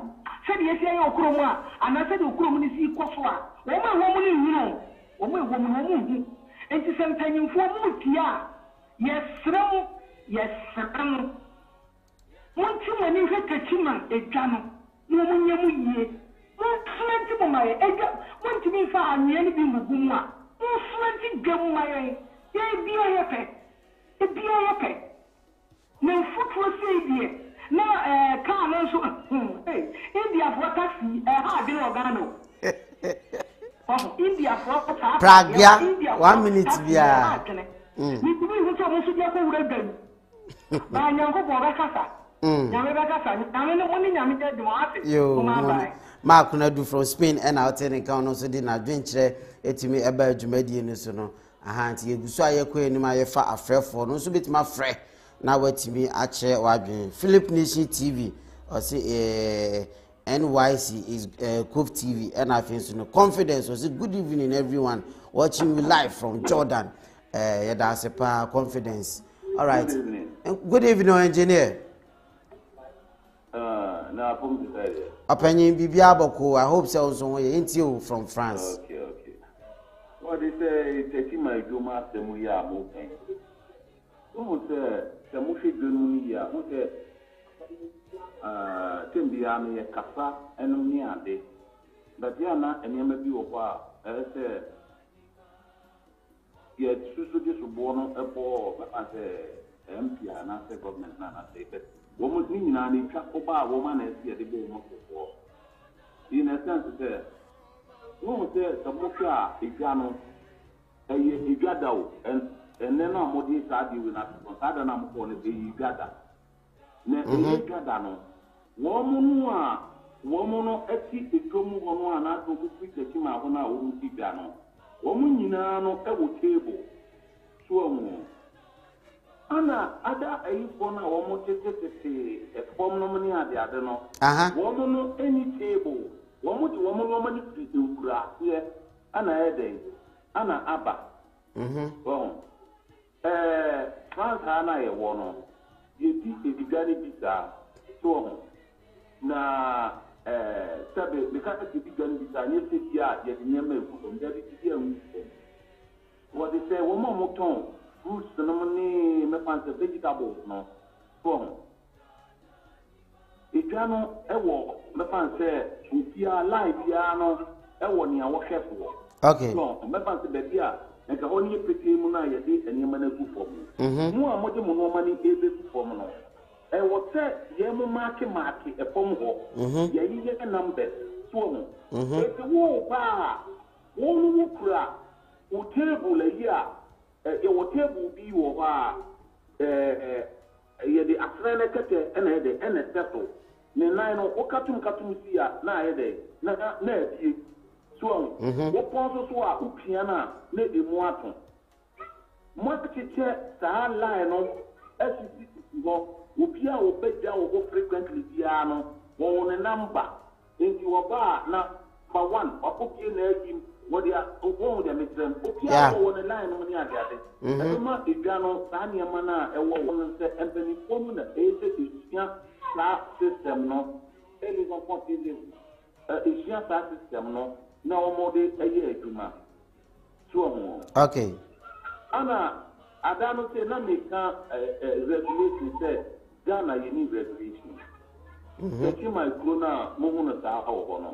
Said yes, I am Chroma, and I said, Chrome is equal to one. Woman, woman, you know, woman, woman, woman. And to some time for Mutia. Yes, sir. Yes, sir. One too many catchman, a channel. No one, you know, my egg. One to be found nearly with Guma. Slanting gum, my be a pet. It be a pet. No foot was saved. No, a car also. India for taxi, a hard organo. India for Praga, one minute. We could also get over them. My uncle Boracasa. Namibacasa, I mean, only Namibia do ask you. Mark Nadu from Spain and out in Kano City, and adventure it me about Jumedian Sono. A hand you saw your queen, my fat affair for no so bit my friend. Now, what to me, I chair Wabin Philip Nishi T V or say N Y C is Coop T V and I think no confidence was a good evening, everyone watching me live from Jordan. Uh, that's a power confidence. All right, good evening, engineer. Uh, No, I'm decided. Opinion Bibiaboko, I hope so. So, ain't you from France? Okay, okay. What they say, taking my Juma, the Muya moving. Who said the Mushi Dunuya, who said Timbiami, a Casa, and Omniade. But Yana and Yamabu of our, as I said, yet Susu Bono, a ball, as a M P, and as a government, and I say, but woman's meaning, I need to buy a woman as the game of the war. In a sense, there, no, there's a Mosha, a Jano, a Yigada, and and then I'm what is arguing with us. I don't know what it is Yigada. Never woman. Womono eti ekomu wono anato kukwita kima wona wo bibia no womu nyina no ewo table so amu ana ada ayifo na womo tetetete efom no mni ade ade no womo no any table womo ti womo no mani pite ukura ye ana eden ana aba mhm bon eh kwanza na ye wono ye ti edigani bisa so amu na eh sabe because the big gun design is here the name from the museum what they say one more ton fruits ceremony me plant vegetables no from e gano e wo me plant say bia live ya no e wo ni awo chef wo okay no me plant be bia e ka oni pete mu na ye de enema na gu for mu a mo de mu no ma ni e be for mu no and what said Yemu Market Market upon war, yeah, you get a number, swung. It's a war bar, one who crack, who table a year, it will table be over the Afranica and Ede and a settle. Nenino, Okatum Katumusia, Nade, Ned, swung. What Ponsosua, Upiana, Ned Moaton. Market Sahar Lion, as you Upia will bet down go frequently piano, one a number. If you are bar now, but one or cooking him, what they are wrong, they make them. Upia on a line on the other. And the man is piano, Sanya Mana, and one said, and then it's woman that is class system, no, and it's on what it is. It's your class system, no, no more day a year to man. So, okay. Anna, I don't say, let me come regulation said. Ghana, you need regulation. The human corona, Mohuna Sahono,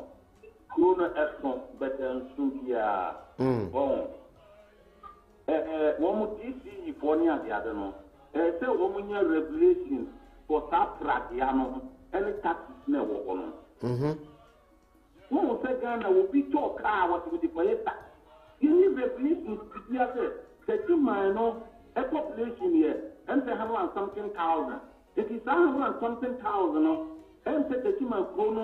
Corona Exxon, better Sunkia. One would see California, the other one. And so, woman, your regulation for Sapratiano, and the taxes never on. One will say Ghana will be talk hours with the Poeta. You need regulation to be other. The human population here, and they have one something thousand. It is one hundred something thousand, and the human chrono,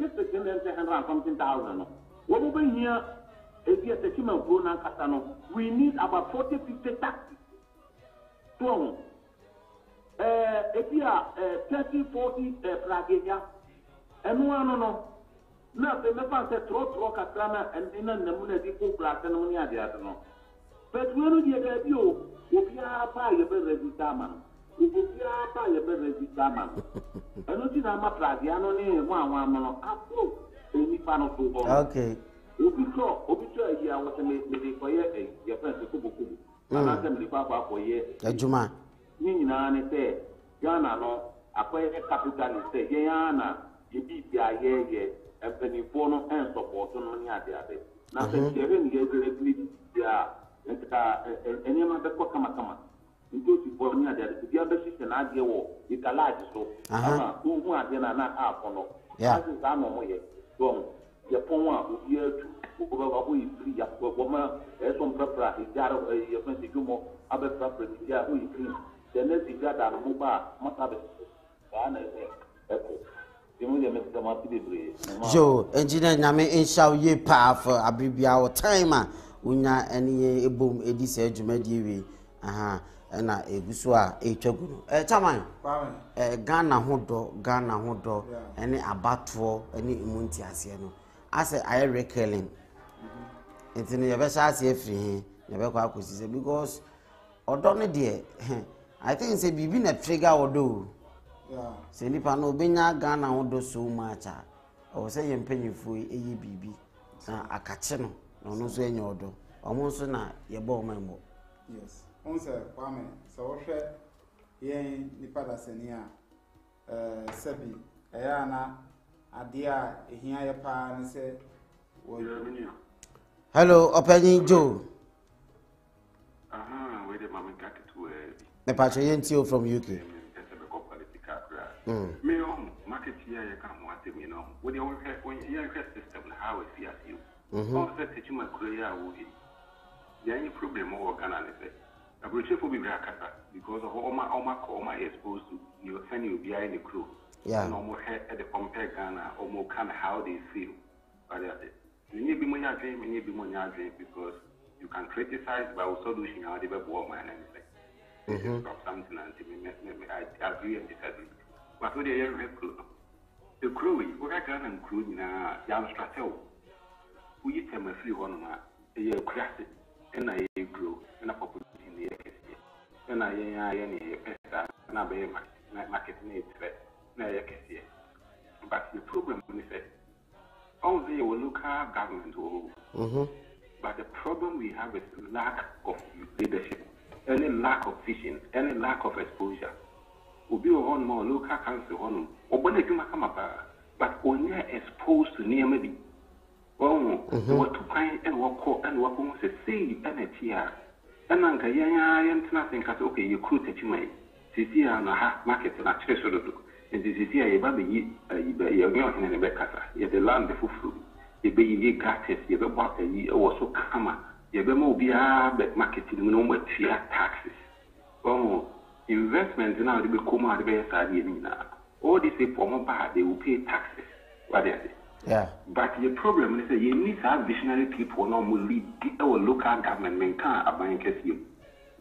just a ten hundred something thousand. What over here is here the human chrono Catano. We need about forty, fifty taxis. So, if you are thirty, forty Prageria, and no, no, no, no, they never said throat rock Catana and then the moon is equal black and money at the other. But when you get you, if you are by a very diamond. If you are by a very diamond. I don't think I'm a Pradiano name, one woman of Apple, any panel to go. Okay. If you saw, obituary, I was a lady for years, your friend Kubuku, and I can be Papa for years. Juma. Nina, and say, Yana, I play a capital, say, Yana, you beat the idea, and then you follow and support on the other. Nothing, you didn't get the any of the Kokamakama. Into California, there is the other system I give up. It's a large so. Ah, who are then not half on. Yeah, I'm away. So, your Poma would hear to over who is free as a woman, as on Papa, is that a fancy humor, other property, yeah, who is free. The next is that I'm over, must have a Joe, engineer, I mean, shall ye path for a baby our timer? Una any a boom, a disage, medieval, aha, and a gusua, a choguno. A taman, a Ghana hodo, Ghana hodo, any abattoir, any muntiasiano. I say, I recalling. It's in the Versace free, never quackus, because, or don't dear, I think it's a bibina trigger or do. Yeah. Se nipa no benya Ghana ho do so much a. O se yempanyifo eyi bibi na akache no no no so enye odo. Omo so na ye bo manbo. Yes. Onse Kwame se wo hwe yen nipa da seni a eh sebi eya na ade a ehia ye pa ne se wo Germany. Hello, Opening Joe. Aha, where the mama got to eh. The patient from U K. Mm. Me on market here, you can't want to, you know. When you have a system, how it fears you. All that teaching my career would be. The only problem more can I say. I will check for me because of all my all my all my exposed to you and you behind the crew. Yeah. No more at the compare Ghana or more can how they feel. But you need to be more your dream, you need to be more your dream because you can criticize by also doing how they were born and anything. This is something I agree and disagree. But we are the crew. We are going crew in a young we tell my free one, a year craft, and I grew, and I put in the air. And I am a and I be market name threat, and but the problem is that all they will look at government. But the problem we have is lack of leadership, any lack of vision, any lack of exposure. Obi on more local council on Obana Jumakama, but only exposed to near maybe. Oh, what to find and walk and walk almost a sea and a tear. And Uncle Yanga and nothing as okay, you could teach me. Sisia and a half market and a treasure look. And this is here, a baby, you're not in a better. Yet the land the full fruit. The baby gratis, you ever bought a year or so calmer. You ever more be a bet marketing no more fear taxes. Oh. Investments now they will come out of the side. All these people they will pay taxes. What they say. Yeah. But the problem is that you need to have visionary people now who lead our local government can't you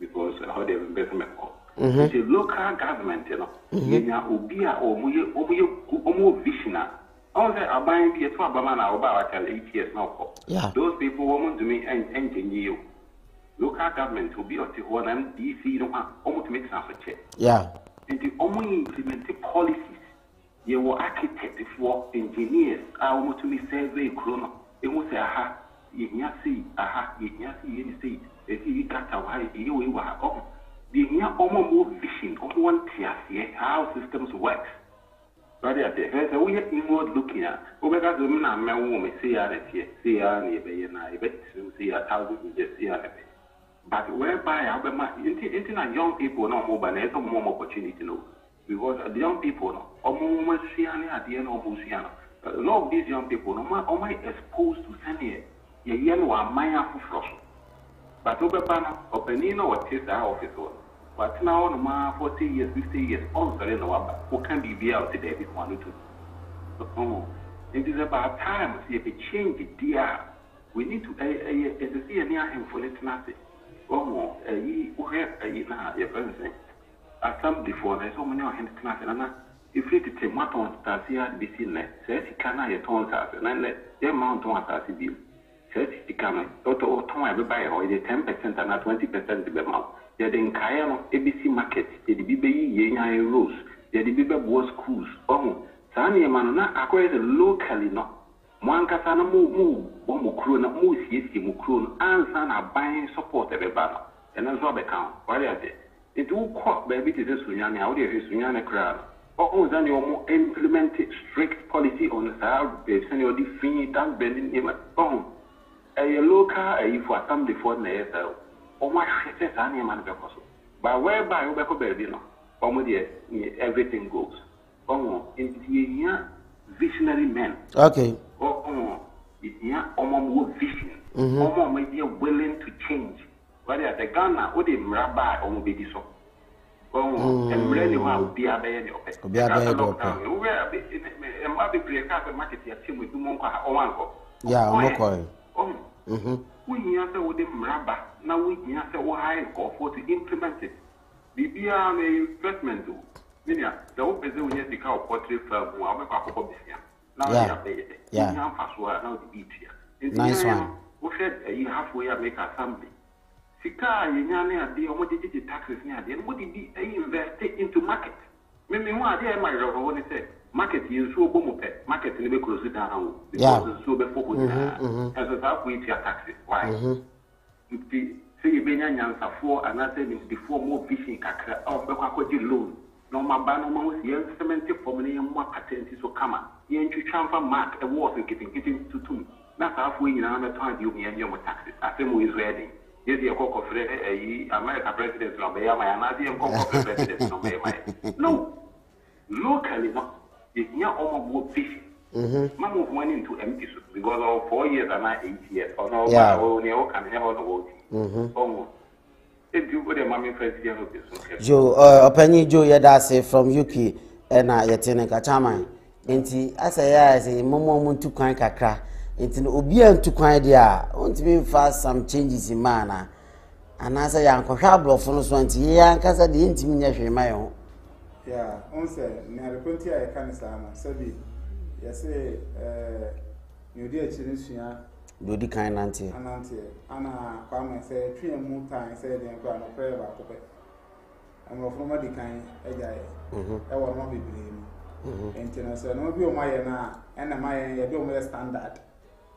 because how they investment cost. The local government, you know, they are or visionary. All the abandoned people about eight years now. Yeah. Those people want to make engineer. Local government will be at the one D C almost makes us a check. Yeah. And the only implemented policies, you were architects, for engineers, I want to be survey chrono. It was a ha, you can see, aha, you can see, you see, you got a why you are on. The almost more vision of one tier, how systems work. But there's a weird inward looking at. Over that, the man woman say, I see, see, I bet, see, a thousand, just see, I but whereby our young people no more, but there's no more opportunity no. Because the young people no, almost at the end of Oceania. A lot of these young people no more exposed to senior. Ye ye no are mindful fresh. But over banana, openino or taste our office one. But now no more forty years, fifty years, all sorry no more. Who can be be out today with one or two? So it is about time we change the D R. We need to as I say, near him for it nothing. Oh, you have a your friends. At some before, there's so many of him class, and if you take my tons, Tassia, be seen, says he cannot your tons, and I let them mount on Tassi. Says he can, Doctor Oton, everybody, or the ten percent and not twenty percent to be mount. They're the entire A B C market, the B B E, Yena Rose, the B B E was schools. Oh, Sanya Manana acquires locally now. Mwankasa na mu mu wa mukuru na mu siyesi mukuru ansa na buying support everybody and then so be count what are they it will cost baby to this sunyane how they sunyane crowd or on that you implement strict policy on the side based on the free tank bending name on a local if for some before na yes or my success and man be cost but whereby you be ko baby no omo there everything goes omo in the visionary men. Okay. Oh, oh, yeah, more vision. Oh, my dear, willing to change. Whether the Ghana or the Mraba or Mobidi so. Oh, and really, one be a bad open. Be a bad open. We are a market break up and market your team with Monka or Mango. Yeah, okay. Oh, hm. We answer with the Mraba. Now we answer why go for to implement it. The B R M investment do. Minya, the open zone is the cow portrait firm. Now they are paid. Yeah. Now the beat here. Nice one. We said you halfway make assembly. Sika, you know, the taxes near the end. What did they invest into market? Mimi wa dey my road woni say market you so go mo pet market ni be close down because so be focus na as a that we taxes why you see be nyan safo anase before more vision kakra o be kwa kwaji loan no ma ba no ma wo see seventy form ni mo patent so kama ye ntwitwa fa mark e wo so getting getting to to na safo nyina na twa di o me nyan mo taxes afemo is ready. Yes, you call a American president, no, president, no, locally, it's not almost fishing. Mamma went into empty because of four years and not eight years, or no, my own, you can never know. Almost. If you put a mammy president of this, Joe, uh, Penny Joe Yadase from Yuki, and I yet in a Kachama. And see, as I say, Momo to Kankakra. It's an obedient to quite there. Want to be fast some changes in manner. And as I uncle Hablo for us once, yeah, because I didn't mean that you my own. Yeah, answer, near twenty I can't say, yes, you dear Chinese, do the kind auntie, and auntie, Anna come and say three and more times, said the uncle, and prayer about it. And of no kind, a guy, I will not be believing. International, no, be my and a my don't standard.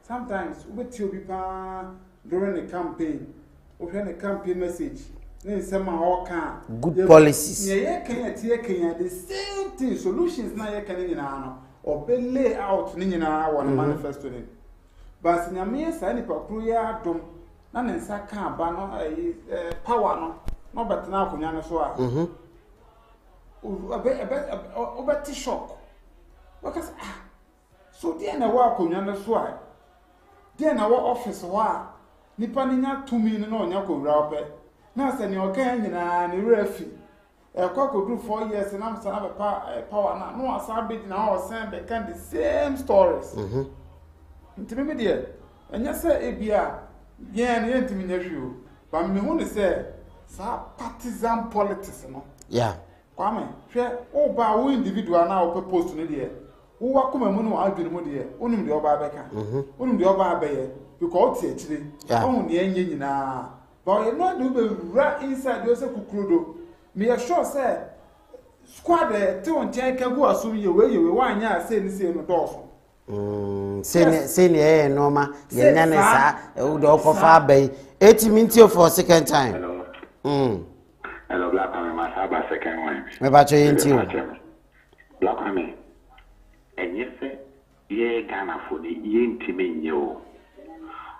Sometimes we tell people during the campaign, we send a campaign message. Then someone all can good policies. Yeah, Kenya, Kenya, the same thing. Solutions na yeah Kenya na or be lay out ni na one manifesto ni. But ni amiye sa ni pakruya dum na nsa kan ba no power no no but na kunya na so a. Mhm. Obe obe obe ti shock. Because ah, so there na wa kunya na so a. Then our office wa nipanina tumi no nya ko wura ope na se ni okan nyina ni refi e kwa ko do four years na msa na be power na no asa be na o send be can the same stories mhm ntimi me de anya se ebia bien ne ntimi nya hwio ba me hu ne se sa partisan politics no yeah kwa me hwe o ba o individual na o post ne de who are coming on our dream? Only the Oba Becker, only the Oba Bayer, you call Tietley, only the engine. But you know, you will right inside yourself, Crudo. May I sure say, squad there, two and ten can go as soon as you will wine, yeah, say the same door. Say, eh, Norma, your Nana, old Opa Bay, eighty minutes for a second time. Hello, hello, Black Mamma, I have a second one. About your interior, Black Mamma. And yes, yeah, Ghana for the intimate.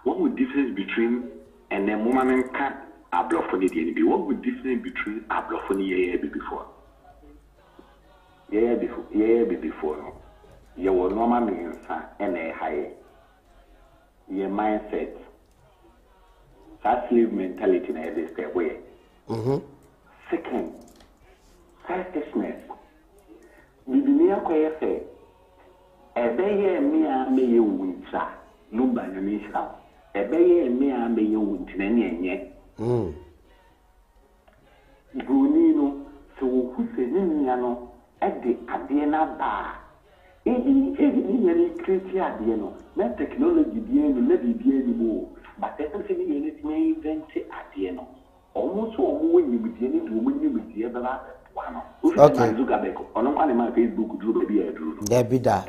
What would difference between and then woman and cat ablophony be? What would difference between ablophony and before? Yeah, before, yeah, before. You were normal means and a higher. Your mindset. That slave mentality in every step way. Second, selfishness. We believe we Ebeye me a me ye wunta no ba na me sha ebeye me a me ye wuntina ne enye mm igoni no so ku se ni nya no e de ade na ba e di e di ni ni create ade no na technology bi enu na bi bi enu mo but e se ni ye ni ti me invent ade no omo so omo we ni bi die ni omo ni bi die ba okay. Debida.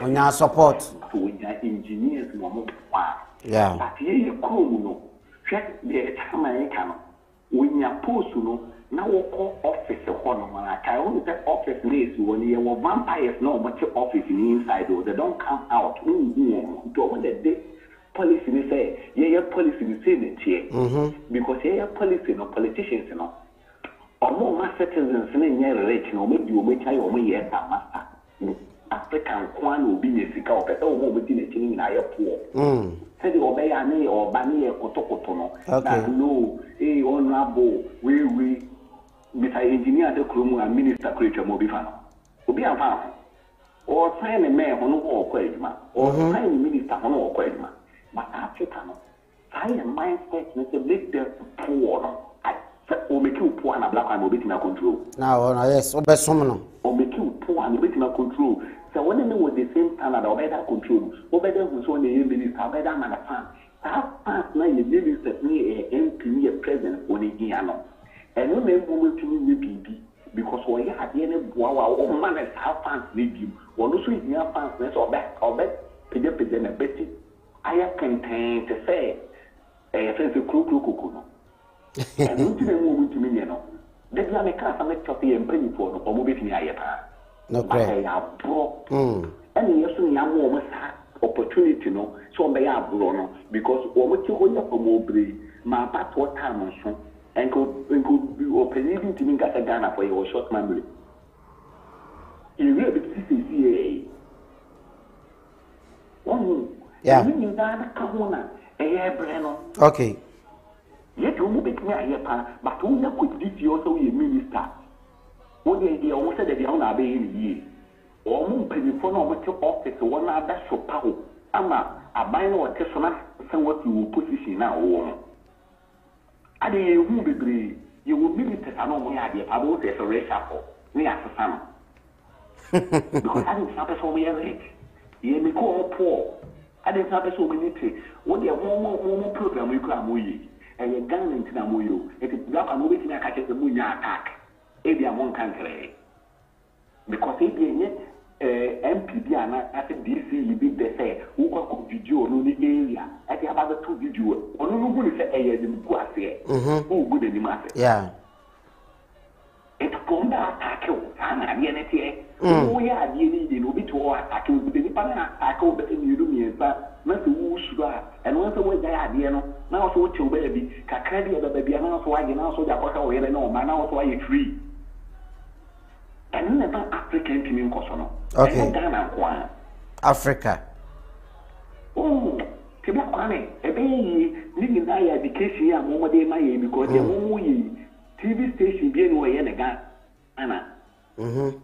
On your support. Yeah. But you no. Check the time when you post no. Now we call office the I only say office days when you were vampires no, but your office inside though they don't come out. Mm-hmm. Don't the day. Policy we say, yeah, yeah, policy we say that here because yeah, yeah, policy no politicians no, or more mass citizens no, yeah, rich no, maybe you make your money yes, master. African kwan will be the sika or person who will be the chini in higher poor. Say the obey ane or bani e koto koto no, that no, eh honorable, we we Mister Engineer the Krumu and Minister Creature Mobifano. Obi and Pam or sign a mayor on all Quedma or sign a minister on all Quedma. But African, sign a mindset that make them poor. Or make you poor and a black and obeying control. Now, yes, or someone. Or make you poor and obeying control. So when they know the same standard or better control, or better who's on the minister, better than a fan. That past nine minister, me, a M P, a president, or a Giano. And no man will to me be because we had the end of our man as half fans leave you, or no sweet near fans or back or back, Pedapid and a betty. I have contained to say, a sense of crook, crook, and you didn't move to me, you know. They are a cast and make coffee and penny for or move it in Ayapa. No, they are broke. And yes, we are more opportunity, no, so they are blown because what you hold up for Mobri, my part what time or so, and could be operating to me at a Ghana for your short memory. You will be C C A. One, yeah, you got a kahuna, a breno. Okay. Yet you move it near Japan, but only could this you also a minister. Only they almost said that they are not being ye. Or moon penny for no matter office, one other so power. Ama, a minor or testimony, somewhat you position now. I didn't agree. You will be with the Sanon idea about the Sarajapo. We are some. Because I didn't suffer so many. You may call poor. I didn't suffer so many. Only a woman program we can. And you're going to Namuyo. It is not a movie to catch the moon attack. Maybe I'm one country. Because if you get M P D and I said D C, you did the say, who could video on the area? I think about the two video. On who would say, I didn't go out there. Who would any matter? Yeah. It's from the attack. I'm a D N A. Oh, yeah, D N A, you will be to attack you with the Nipana attack over the Union, but not who should have. And once away, they are D N A. Now, so what your baby, Cacadi, the baby, and also I can also the water where no man, also I free. And never African to me, Cosono. Okay, Ghana, Africa. Oh, Tibakwane, a baby, living I education, a moment in my because the only T V station being away in a Ghana.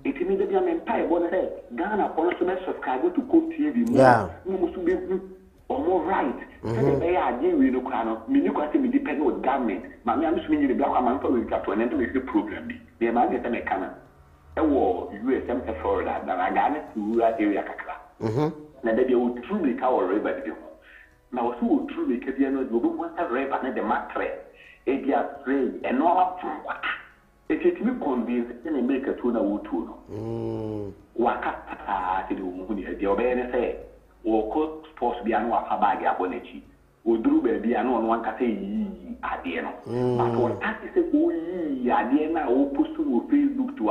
It immediately empire, what I said, Ghana, also mess of cargo to cook T V. Yeah, you must be. Or more right. They are dealing with the crown. Minimum depend on government. Mammy, I'm swinging the black amount of the captain and to make the problem. The amount of the cannon. A war, U S M Florida, that I got it to rural area. Now, they will truly cover river. Now, so truly, because you know, you don't want a river and the mattress. If you are afraid and all from what? If you can convince any maker to the wood to Waka, the Obey say. Or could sports be an Wakabagi Abonechi, or Drube be an one Cate Adiano. But what that is a woo Adiana or Pusu Facebook to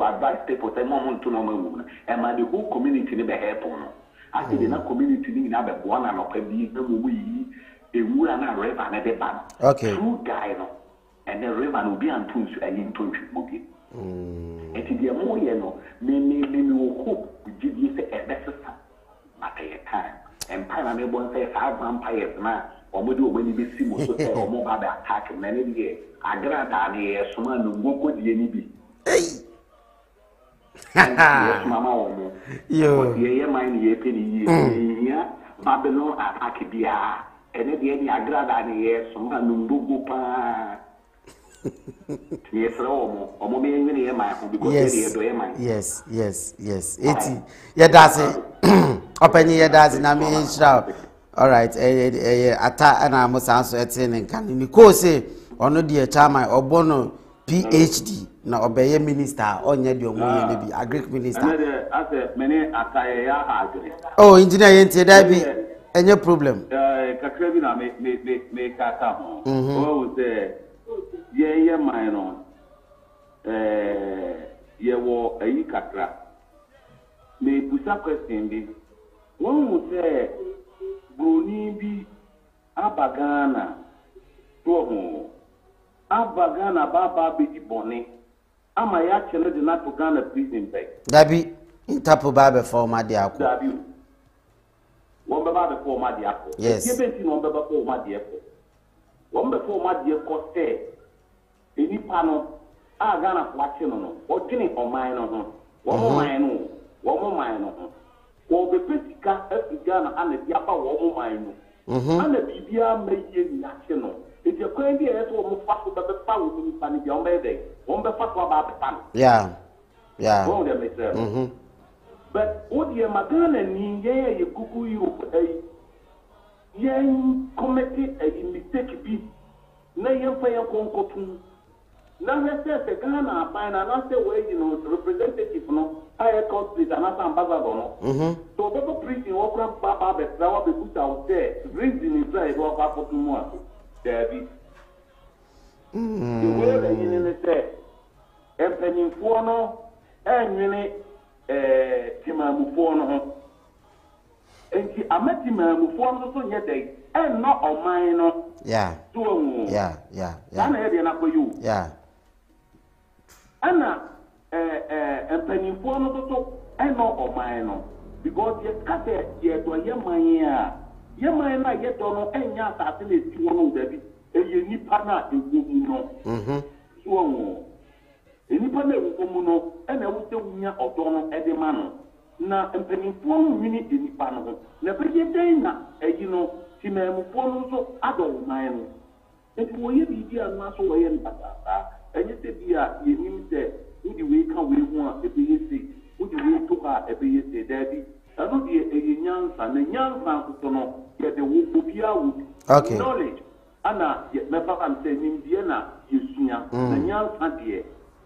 advise people to moment to normal woman, and my whole community never helped. I think in a community in Ababuana or Pebby, a wool and a river and a deban. Okay, true Diano, and the river will be on Tunsu and in Tunsu Boogie. And if you are more yellow, maybe we will hope we give you a better time. Time and Panama won't say five vampires now, or we do when you see more or more about attacking many years. I grant that someone who woke with the enemy. Hey, Mamma, you hear my year, Babylon at Akibia, and at the end, I grant that someone who woke up. Yes, yes, yes, yes. It's yeah, that's it. Open here, that's in a mean shroud. All right, a attack and I must answer at saying and can you call say or no dear Chama or Bono P H D now obey a minister or yet your money, a Greek minister. Oh, engineer, that be any problem. Cacravina may cut up. Oh, there, yeah, yeah, mine on. Yeah, war a cacra. May put a question be one would say Brunibi Abagana Promo Abagana Baba Bidi Bonnie Amaya Chile did not Ghana prison bag. Dabby in Tapu Baba for my dear. Dabby one Baba for my dear. Yes, you been one Baba for my dear. One before my dear cost any panel I got a platinum, or Jenny or mine on one mine, one mine on. Or the Pisca at Ghana and the Yapa one mine. And the P B R made it national. If you're going to be able to pass with the power to be panic on my day, on the fact about the panic. Yeah, yeah, mm-hmm. But what you're Magana and Yea, you cuckoo you a young committed a mistake be. Now you fire Concotum. Now, I said, the Ghana, find another way, you know, representative, no higher cost is another ambassador. So, people preaching or crap, Papa, the flower, the good out there, brings in Israel, go up for two months. There is the world in the set, and Penny Forno, and Mini Timamuforno. And I met Timamuforno so yet they. And not on mine. Yeah. Yeah, yeah, yeah. I'm heading up for you. Yeah. Anna, and Penny Fono, and not on mine. Because your cassette, yet, or your mania. Your mind, I get on any other thing to know that you need partner in Gumuno. So, any partner in Gumuno, and I will tell you of Donald Edemano. Now, and Penny Fono, minute in the panel. Never get there, you know. Si me mufono so adol maeno. If we be here na so we en batata. Enye se bia ye nim se udi we kan we hu a ebe ye se. Udi we to ka ebe ye se dadi. Ano die e nyansa na nyansa nkoto no ye de wo bia wo. Okay. Knowledge. Ana ye me fa kan se nim die na yesunya. Na nyansa de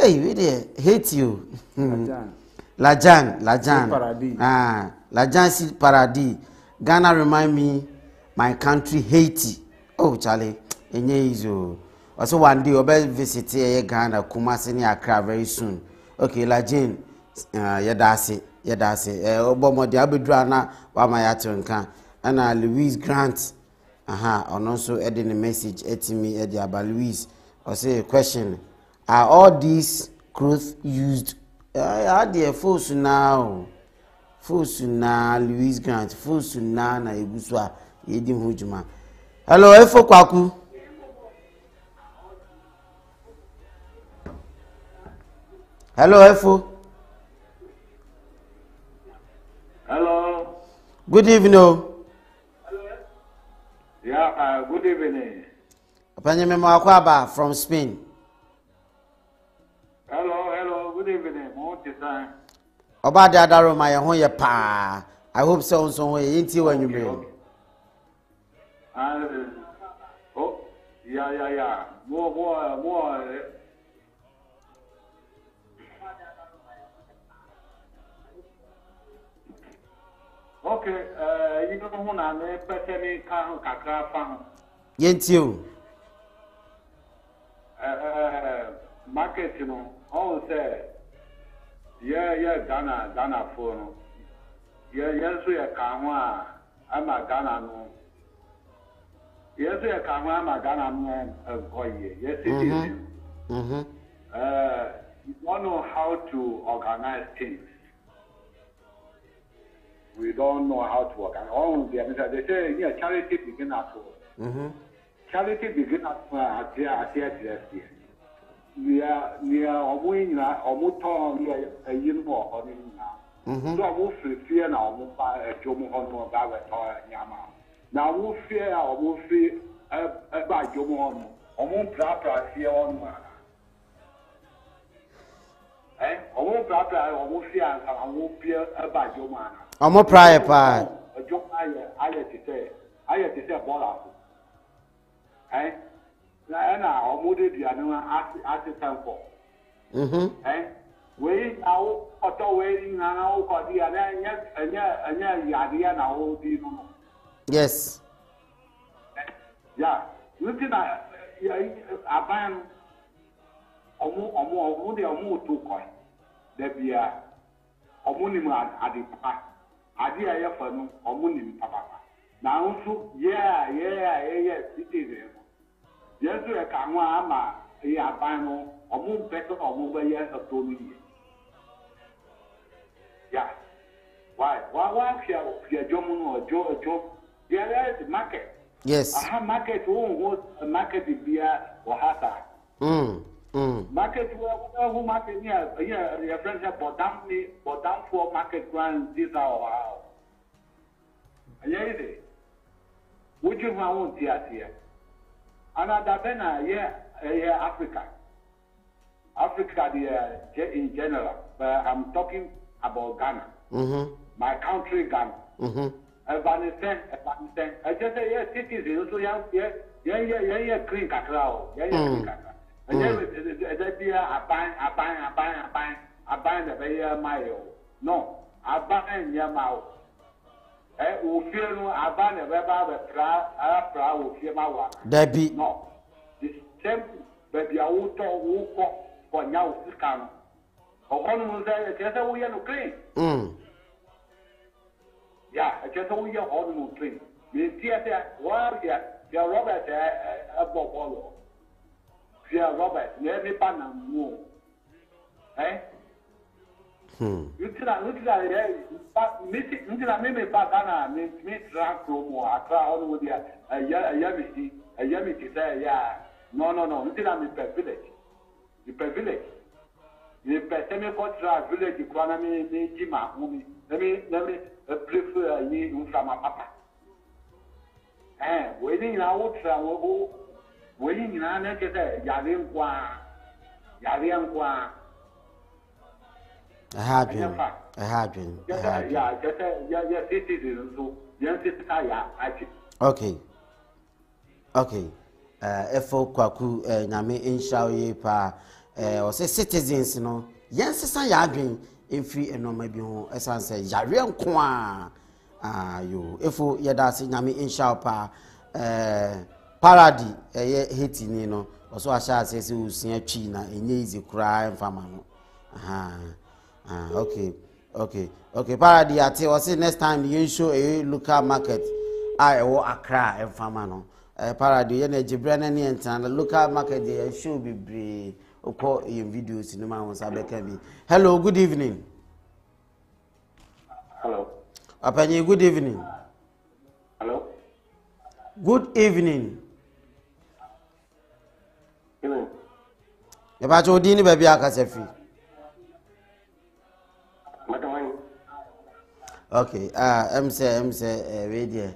hey, we there hate you. Lajane, Lajane. Ah. Lajansi Paradis, Ghana remind me my country Haiti. Oh Charlie, enye izo. Also one day I'll visit here Ghana, Kumasi ni Accra very soon. Okay, Lajane, uh, yadasi, yadasi. Eh, Obama di abidwana wa mayato nka. Ana Louise Grant, aha, uh-huh. And also adding a message etimi edi aba Louise. Also a question: are all these clothes used? Uh, are they false now? Fusuna Louise Grant, Fusuna na Ebuswa, Yedim Hujuma. Hello, Efo Kwaku. Hello, Efo. Hello. Good evening. Hello. Yeah, uh, good evening. Apanyeme Mwakwaba from Spain. Hello, hello, good evening. Mwakwaba. About the other room, I own your pa. I hope so. So, ain't you when you bring? Oh, yeah, yeah, yeah. More, more, more. Okay, uh, you don't want to press any car, car, farm. Ain't you? Uh, market, you know, all said. Yeah, yeah, Ghana, Ghana phone. Yeah, yes, we are Kama. I'm a Ghana no. Yes, we are Kama. I'm a Ghana no. Yes, it is. Mm-hmm. Uh, you don't know how to organize things. We don't know how to organize. Oh, they say, yeah, charity begin at home. Mm-hmm. Charity begin at at here, at here, at here. We are we are moving now. We are a year more on it now. So we fear now. We buy a job on buy a car. Now we fear. We fear a buy job on. We plan plan fear on. Eh? We plan plan. We fear. We fear a buy job on. We plan plan. A job I I just say I just say ball out. Eh? I know, Moody, I know, I asked them for. Eh? Wait out, auto waiting now for the other, yet, and yet, and yet, Yadiana, you yes. Yeah, looking at a ban omu omu omu de omu to koi de bia omu ni ma ade pa ade aye fa no omu ni papa na nso yeah yeah yeah citizen yesu e ka nwa ama e aban no omu beto omu ba ye to no ye yeah why why why fia fia jomu no ojo ojo there is market. Yes. Aha market who market bia or hata. Mm. Mm. Market who market near yeah your friends have bought down me bought down for market grand this hour. Yeah is it? Would you want here? Another bena yeah yeah Africa. Africa the in general, but I'm talking about Ghana. Mm-hmm. My country Ghana. Mm-hmm. Afghanistan, Afghanistan. I just say yes, citizens. So yeah, yeah, yeah, yeah, yeah, clean kakao. Yeah, yeah, clean kakao. And then that be a ban, a ban, a ban, a ban, a ban. That be a mayo. No, a ban is a mao. Eh, we fear no a ban. That be a pra, a pra. We fear mawa. That be no. The same. That be a auto, auto, for now system. Okono say just say we are no clean. Hmm. Yeah, I just only your own thing. We see that well, yeah, they are Robert above all. They are Robert, every pan and more. Eh? Hmm. You see that, look at that, missing, look at me, Bagana, Miss Rancro, or a crowd with a Yamity, a Yamity say, yeah, no, no, no, look at me per village. You per village. You per semi-contract village economy, Jima, whom let me, let me. Prefer ye from a papa. Eh, waiting out, waiting in an exeter, Yadim Gua, Yadiam Gua. I have been, I have been. Yeah, just yes, it is so. Yes, it's higher. Okay, okay. Uh, Fo Kwaku, and I may in shall ye pa, or say citizens, no. Yes, I have been. Infi eno mabi ho esa nse yare nko a ayo efo yedase nyame inshallah pa eh paradi eh heti ni no oso asha asese usia twi na enye izi kura mfama no aha ah okay okay okay paradi ate o say next time you show a local market I wo Accra mfama no eh paradi ye na jibre na ni enta local market dey show bibre. Hello, good evening. Hello. Apanye, good evening. Hello. Good evening. Hello. Ebacho dini baby akasefi. Okay, ah, uh, mse mse eh radio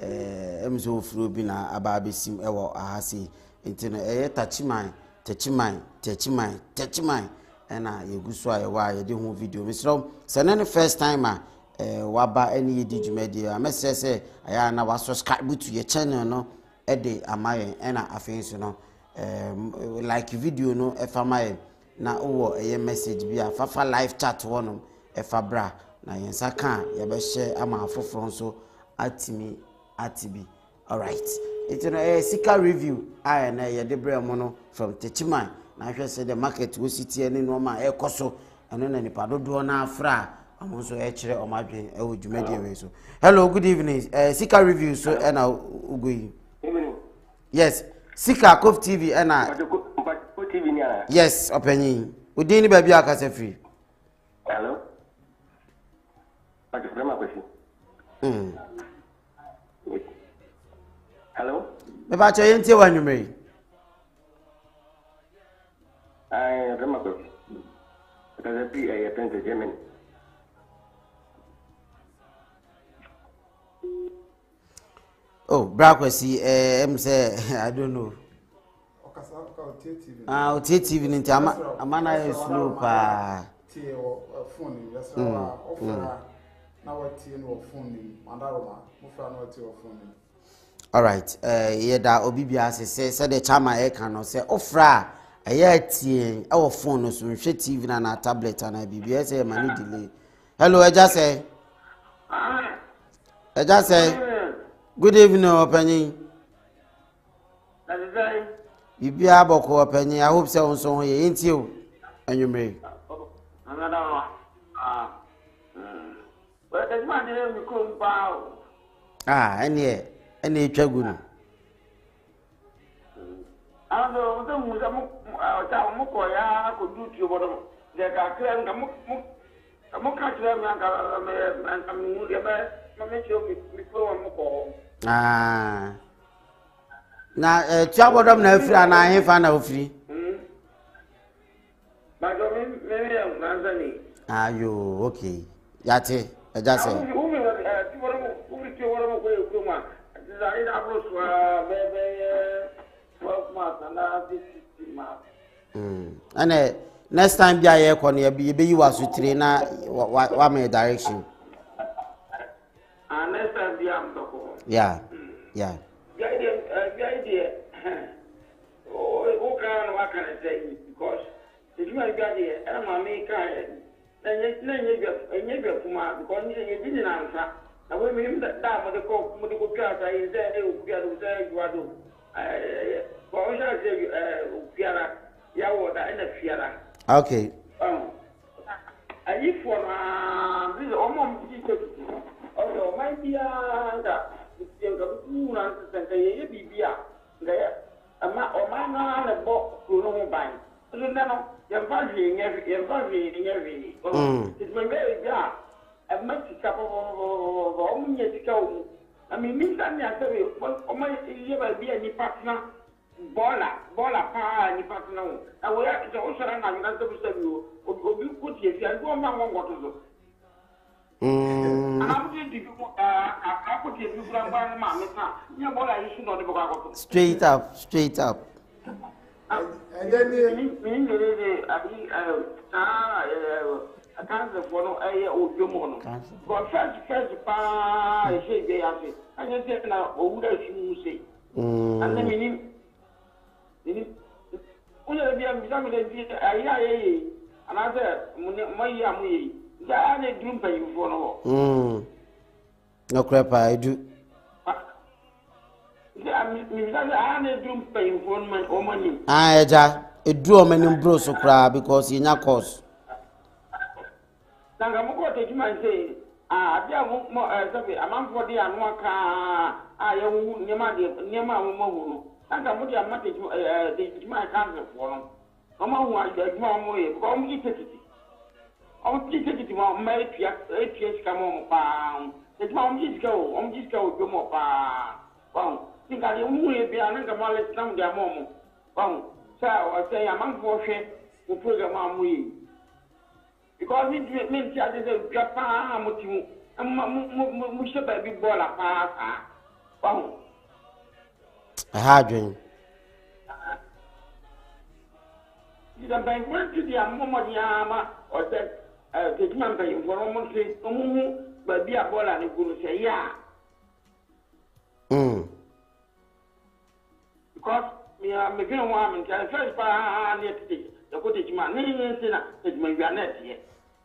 eh mse ofru bi na ababesim ewo ahasi ntino eh tachiman Techimai, Techimai, Techimai, and I Yuguswa, why you do video, Miss Rom. Send any first timer, eh, Waba, any digital media. I must say, I am now subscribe to your channel, no, Eddie, am I, and I think, you know, like video, no, if I may, now, oh, a message be a Fafa live chat one, a Fabra, Nayan Saka, Yabashe, Ama, Fofronso, Atimi, Atibi. All right. It's a Sika review. I and I Debre Mono from Techimai. Now I said the market will sit here in Roma, El Coso, and then any Padoduana Fra. I'm also actually on my brain. I would media. So, hello, good evening. Uh, Sika review. So, and I'll go. Yes, Sika Cove T V. And I, yes, opening. Would any baby a free? Hello, hmm. Hello? About your empty one, you may. I am a good. Because I be a friend to Germany. Oh, Braquasi, M. Say, I don't know. I'll take even into a man. I is slow. Phone, yes, now what you know, phone, and I what you phone. All right, uh, yeah, that Obibia says, said the Chama Ekano, say, oh, fra, a yeti, our phone, or some shit, T V and a tablet, and a B B S, a money delay. Hello, I just say, I just say, good evening, opening. Bibia boko opanye ahope se wonso ho ye nti o anwumre anada ah but the man dey me come back ah ene ene etwagu no ando o to mu za mu ta mu ko ya ko duty obodo de ka kran ka mu mu ka kran me ka mu de ba me cho mi ko mu ko ah na eh chiabodom na afri ana hefa na ofri mm ba do me me nganzani ayo okay yate eja se u me ti woro u me ti woro mo ko ko ma za ina abroso be be twelve months na this month mm and next time bia ye ko na ye be yi waso tire na wa me direction and next time bia am doko yeah yeah because if you are here, I am American. Then you get from us because you didn't answer. And when we him that time the court, when the court is there, they will be able to say you are do. But we shall say you are Yawada and Fiera. Okay. Um, and if one this almost difficult, although my dear, that you do not say you be there. Ama o ma na na bo kuro mo ban nna no ya ba ji nge ya ba ji nge ri o it me be ja e ma ti ka bo o mo nge ti ka o ami mi ta mi a tebe o ma ye ba bi ani partner bola bola pa ni partner o na wo ya ti o sara na na to bi se bi o o bi ko ti e fi an go ma won go to so mm ana bi di ko straight up, straight up. And then I can't follow a or but first, first, I say they are. I just said, oh, that's you say. And then we need another Moyamu. There are a dream for you for no crap, I do. I ja, a draw man in Brussels cry because in a cause. Nangamoko take my say, ah, there won't more as a man for the Amaka. I own Yamadi, Yamamu. Nangamoka, I take my counsel for him. Come on, why there's more way, come eat it. I'll take it to my marriage, eight years come on, bound. It's on this go, on this go, go more. Bong, think I will be another mallet down their mom. Bong, so I say a month for shame will put a mom we. Because it means that is a Japan, Mutu, and Musha baby bola pass. Bong, a hard dream. You don't went to the Amomadiama or that the number you were almost saying. But be a ball and go say yeah. Mm. Because me am making one and first by next day. The cottage man, it may be a net here.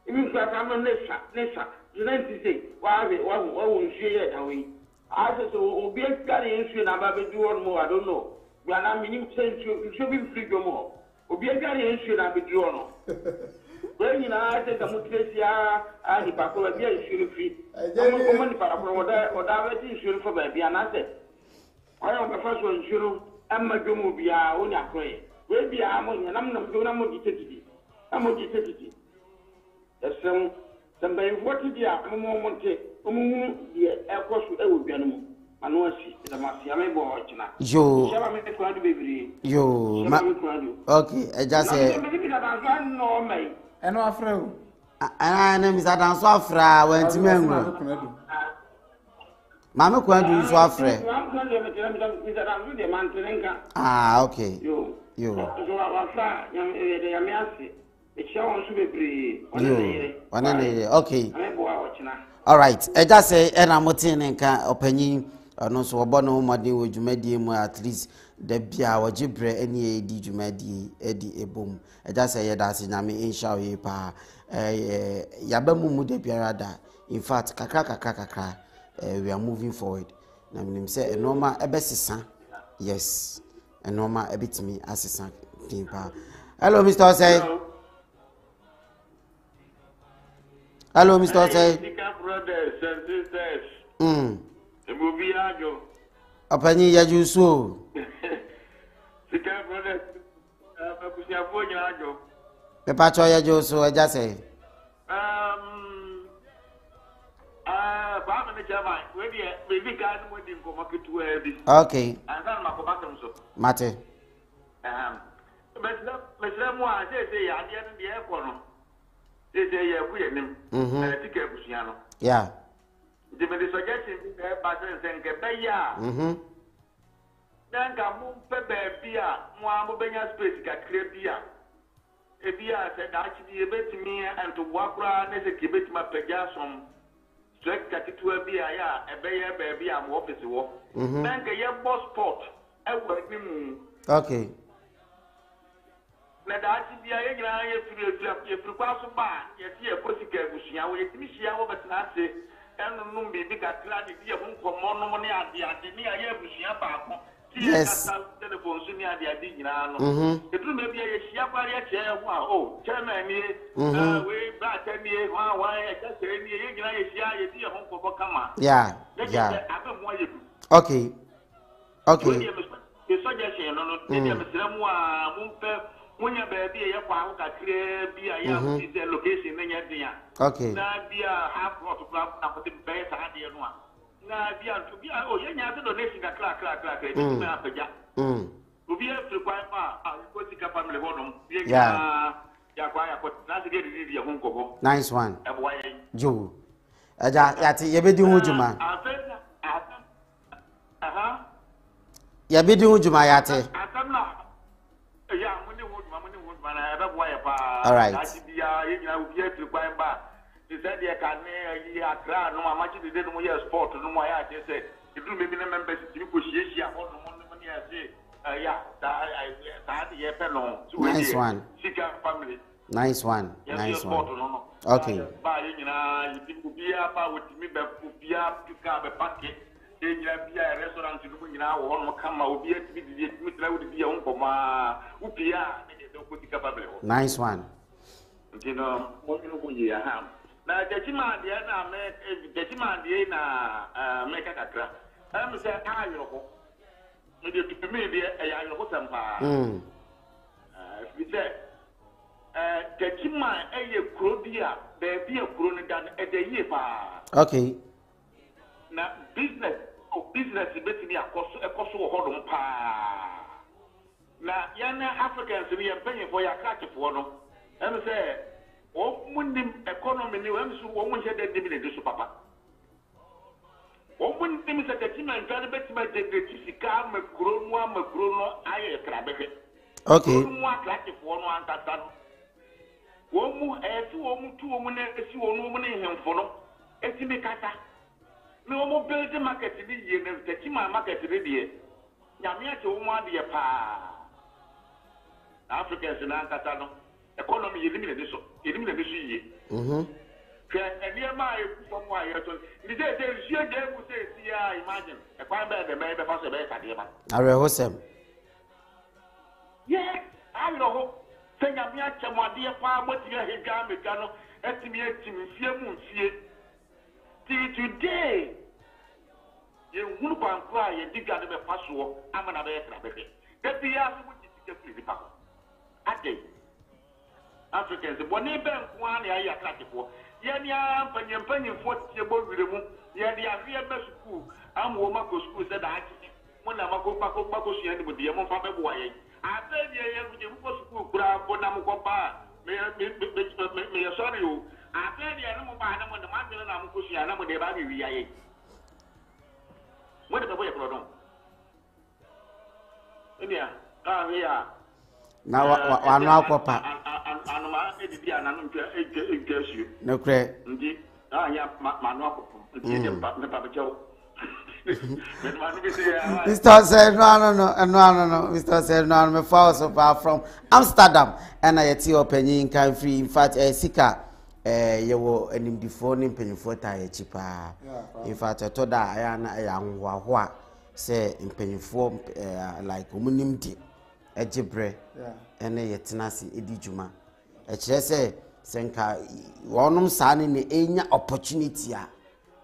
Even if I'm a Nessa, Nessa, you don't say, why won't she yet away? I said, oh, be a carrying soon about do one more, I don't know. But I mean, you should be free more. Be a carrying soon, I'll be drawn. Well, you know, I said, I'm going to say, I'm going to be insurance free. I'm going to come back from what I was insurance for baby. And I said, I am the first one insurance. I'm going to be our own acquaintance. We'll be our money, and I'm not going to get it. I'm going to get it. There's some, somebody, what did you have? I'm going to say, the air force would be animal. I know she is a Massiame boy. You shall make a crowd, baby. You, okay, I just said, I'm no mate. And I flew. I am Miss Adam Sofra went to Memro. Mamma Quadu Sofra. Ah, okay. You, you are young, okay. All right. I just say, and I'm waiting and can open no so bono made wo djumadi mu at least da bia wo jibre eni edi djumadi edi ebom e just say that say nyame inshallah pa eh yabamu mu da bia da in fact kakra kakra kakra we are moving forward na me say normal e be sesa yes and normal a bit me as something. Hello, Mister Osei. Hello, Mister Osei. Hmm. Apani yaju so. Papa choya joso eja se. Um. Ah, ba me jama. We be we be gan mo di ko market to heavy. Okay. And then ma ko ba dem so. Mate. Um. But na me se mo a se se ya de no de e ko no. Se se ya ku ye nim. Mhm. Na tike ku sia no. Yeah. The suggestion is that Baton Zenkebaya. Mhm. Then Gamu Pebia, Moabena space got clear beer. A beer said actually a bit to me and to walk round as a kibit my pegasum. Strike that to a beer, a bear, baby, I'm office walk. Then a young boss pot. I work the moon. Okay. Now that's the idea if you pass by, you see a pussy cab, which I will miss you over Nazi. Yes. Mm-hmm. Mm-hmm. Yeah. Yeah. Okay. Okay. Mm. Mm-hmm. Okay. Mm. Mm. Yeah. Nice one. Joe. Uh-huh. All right. Nice one. Nice one. Nice one. Okay. Nice one. You know, now the a okay. Now business. Business is between a cost a cost of Hodom Pa. Now, young Africans we are paying for your catch for them. And say, oh, when the economy knew him, so woman said that they did this, Papa. Oh, when things at the team and try to bet my degrees, come, Grunwa, Magruno, I crab it. Okay. One catch for one Tatan. One more, two women, two women, two women in him for them. It's in the Kata. No more build the market in the year, and the Chima market in the year. Yamia to one year pa Africans in Ancatano. Economy eliminated so, eliminated she. Mhm. And near my somewhere, you say, she again would say, yeah, imagine. A fine bed, the man, the first of Academa. I rehearse him. Yes, I know. Send Yamia to my dear pa, what you have done, Mecano, estimate him, see a moon, see it. See today, you won't cry and dig out of a password. I'm an American. That the ass would get free. I think Africans, the one bank one, I are classic for Yanya, Penny, forty year old with the moon. Yet they are real best school. I'm Womako school said I when I'm a go back up with the among Papa Boy. I said, yeah, with the school, grab for Namukopa. May I sorry you? I said, yeah, no, I don't want the man, and I'm pushing another baby. What is the way of Rodon? Yeah, yeah. Now, I'm now Papa. No credit. I am Mister said, no, no, no, no, no, Mister said, no, I'm so far from Amsterdam, and I see open in country. In fact, a seeker, you were an before name penny for tire cheaper. In fact, I told her I am a young say in painful like umunim di ejibre ene yetinasi edijuma echire say senka wonum sane ne enya opportunity a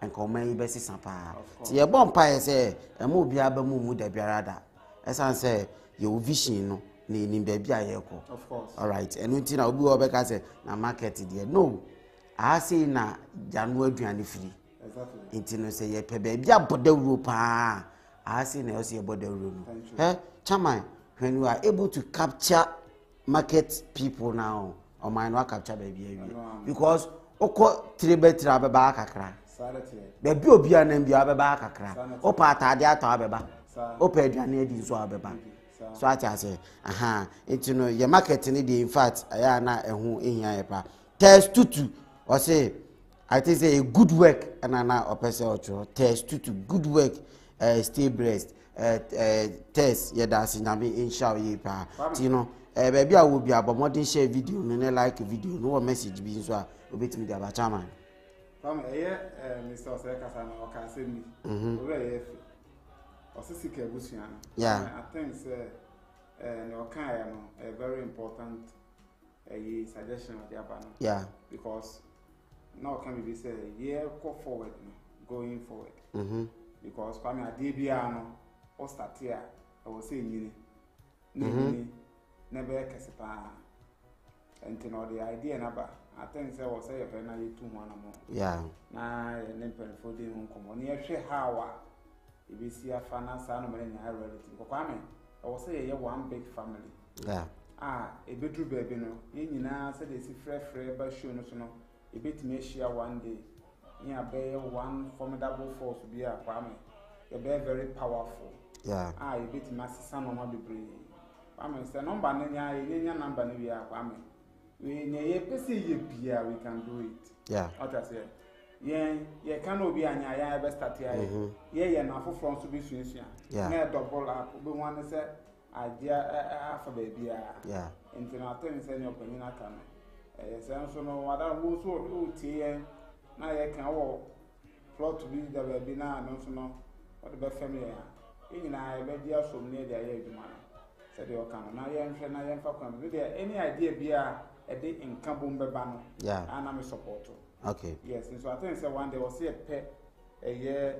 enka oman be sisan pa ti ye bon pa say emu bia ba mu mu da biarada esan say your vision no ni ni be bia ye ko of course all right enuti na obi wo be ka say na market there no I say na January aduane free exactly intino say ye pe be bia boda wuro pa I say na say boda wuro no eh chairman when you are able to capture market people now or mine will capture baby because oko trebe trabe ba kakra be bi obi anan bi abeba kakra o pa atade ato abeba o pa aduane edi so abeba so I say aha intino ye market ni dey in fact aya na ehun ehia ye pa test tutu or say I think say a good work and ana or person or test tutu good work uh, stay blessed eh eh test ye da sinami inshallah ye pa you know eh baby I will be about modern share video no like video no message bi so obetimi da ba chairman fam eh Mister Oseka sana o ka say me we osisika busua yeah I think say eh no kai no a very important a suggestion of Japan yeah because now can we say yeah go forward going forward mhm because fam a dey bia no o start here I was saying you know never case pa and you know the idea naba I think say was say you na you two one more yeah na nem per for dey on come na hwe hawa e be see afa na sa no me na reality ko kwame I was say you one big family yeah ah e be true baby no ye nyina say dey see fresh fresh ba show no so no e be me share one day e be one formidable force be a kwame e be very powerful yeah ah e bit masisa no ma be bring kwame say number na nya nya number na we are kwame we nya ye pese ye bia we can do it yeah what I say yeah ye can obi anya ya be start here ye ye na foforo nso be sunsua na double up be one say idea afa be bia yeah internal ten say your community can eh say nso no wada wo so o tie na ye can wo plot to be there be na nso no what be family in I be dia so near the adwuma said you can now you hwe na you come with any idea bia e dey income bomb ba no and I'm support okay yes so I think say one day we see a pe a year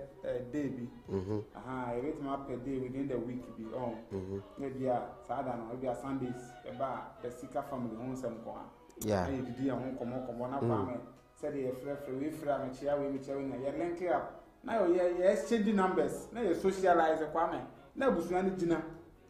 day bi mhm aha e wait ma per day within the week bi on mhm maybe a Saturday no maybe a Sundays e ba the sika family home sem ko ha yeah e dey dia home komo komo na ba me said e free free we free am chia we me chia we na you link up now you exchange numbers now you socialize kwame na busua ni gina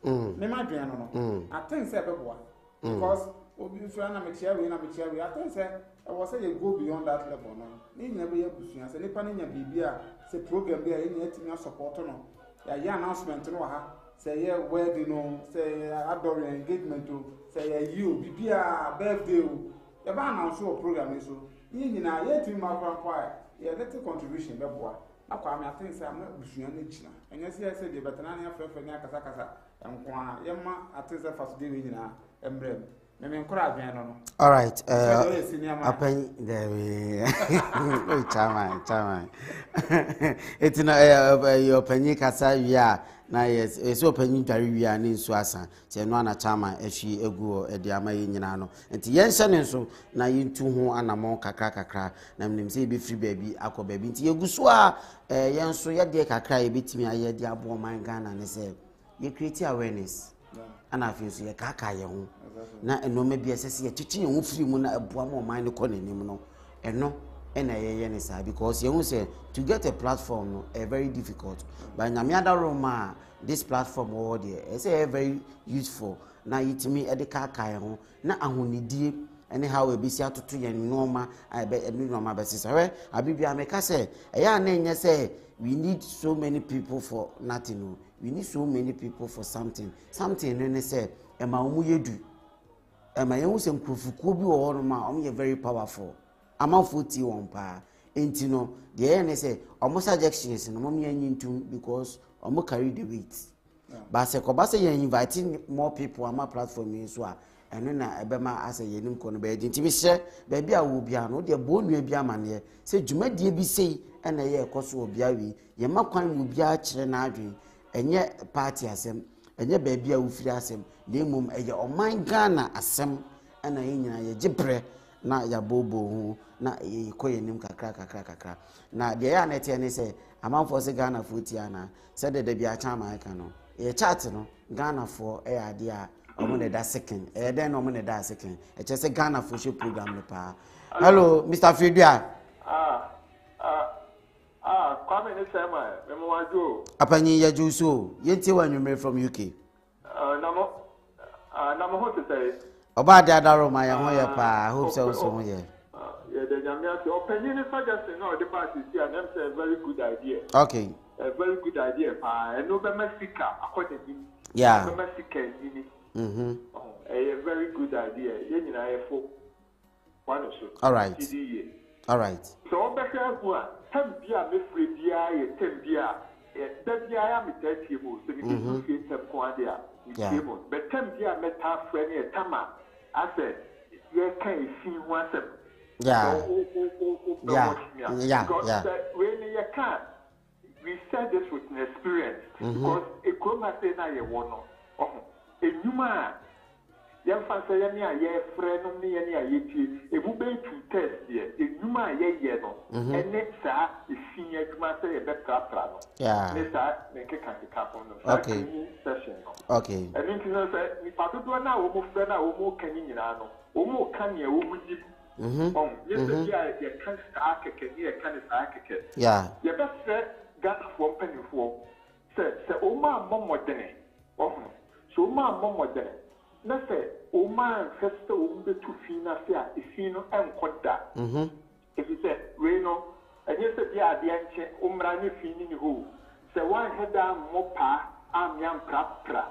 me ma dwan no no I think say beboa because obi fura na me chia we na me chia we I think say I was say you go beyond that level no ni na be busua say nipa na nya bibia say program be e ni atinya support no ya ya announcement no ha say ye wedding no say adore engagement to say you bibia birthday o e ba announce o program ni so ni na ye tin ma kwa kwa ye little contribution beboa akwa me atin say am na busua na gina enya say say de betana na afrefe ni akasa kasa enko a ye ma atin say fast dey we nyina embrem me me nkora adwen no all right uh apan there we no chama chama etina your panyi kasa wia na yes so panyi dware wia ni nso asan che no ana chama ahwi egu o edi amaye nyina no nti yenhye ne nso na yentu ho anamon kakra kakra na mnim se be free baby akọ baby nti yegu so a yenso ye de kakra ye betimi aye de abo man Ghana ne se ye create awareness ana afinso ye kaka ye ho na eno me bia sese ye titi ye ho free mu na aboa ma oman ne ko nenim no eno ena ye ye ne sa because ye hu say to get a platform no e very difficult but na me ada roma this platform all there e say very useful na yitimi e de kaka ye ho na ahonidie anyhow e bi si atoto ye normal I be e normal be sese we abibia me ka say e ya na enye say we need so many people for nothing we need so many people for something something nene say e ma omu yedu e ma yehu se nkrofuko bi wo no ma omu ye very powerful amafo ti won pa enti no the ene say omu suggestions no mo me ntum because omu carry the weight ba se ko ba se ye inviting more people on my platform in so a eno na ebe ma asa ye nim ko no be enti mi hye ba bia wo bia no de bo nua bia mane se dwumadie bi sei ene ye ekoso obia wi ye makwan wo bia kire na adwen enye party asem enye baby awufiri asem na emum eye oman Ghana asem ana yinyina ye gipre na ya bobo hu na ye koye nim kakra kakra kakra na de ya na tie ne se amanfo se Ghana fotia na se de de bia chama aka no ye chat no Ghana for e ade a omo ne da second e den omo ne da second e che se Ghana for show program no pa hello Mister Fredua ah ah ah come in say ma me mo wajo apanyi ya juso yenti wanyume from U K ah na mo ah na mo ho to say oba da da ro ma ya ho ya pa I hope so so ho ye ah ye de jamia to apanyi ni suggestion no the party see and them say very good idea okay a very good idea pa e no be Mexico according to yeah be Mexico ni mhm oh a very good idea ye nyina ye fo one or so all right all right so be careful ten bia me free bia ye ten bia ten bia ya me thirty mo so me do free ten kwa dia thirty mo but ten bia me ta free na tama ase ye kan fi ho asem yeah yeah yeah yeah when you can we said this with an experience because ekoma say na ye wono oh enyuma yam fa say ye na ye frɛ no ne ye na ye tie ebu be two test ye enyuma ye ye no ene sa sin aduma say ye be tratra no ne sa ne ke ka ka ko no okay session okay ene tinna say ni padodo na wo mo frɛ na wo mo kan nyina no wo mo kan ye wo mo ji mhm bom ye say ye kan start ke ye kan start ke yeah ye be frɛ got from penifo say say o ma momodene oh so ma momodene na say o ma festa o be tu fina fia ifino enkoda mhm if you say we no and you say dia dia nche o mra ne fini ni ho say one header mopa am yam prapra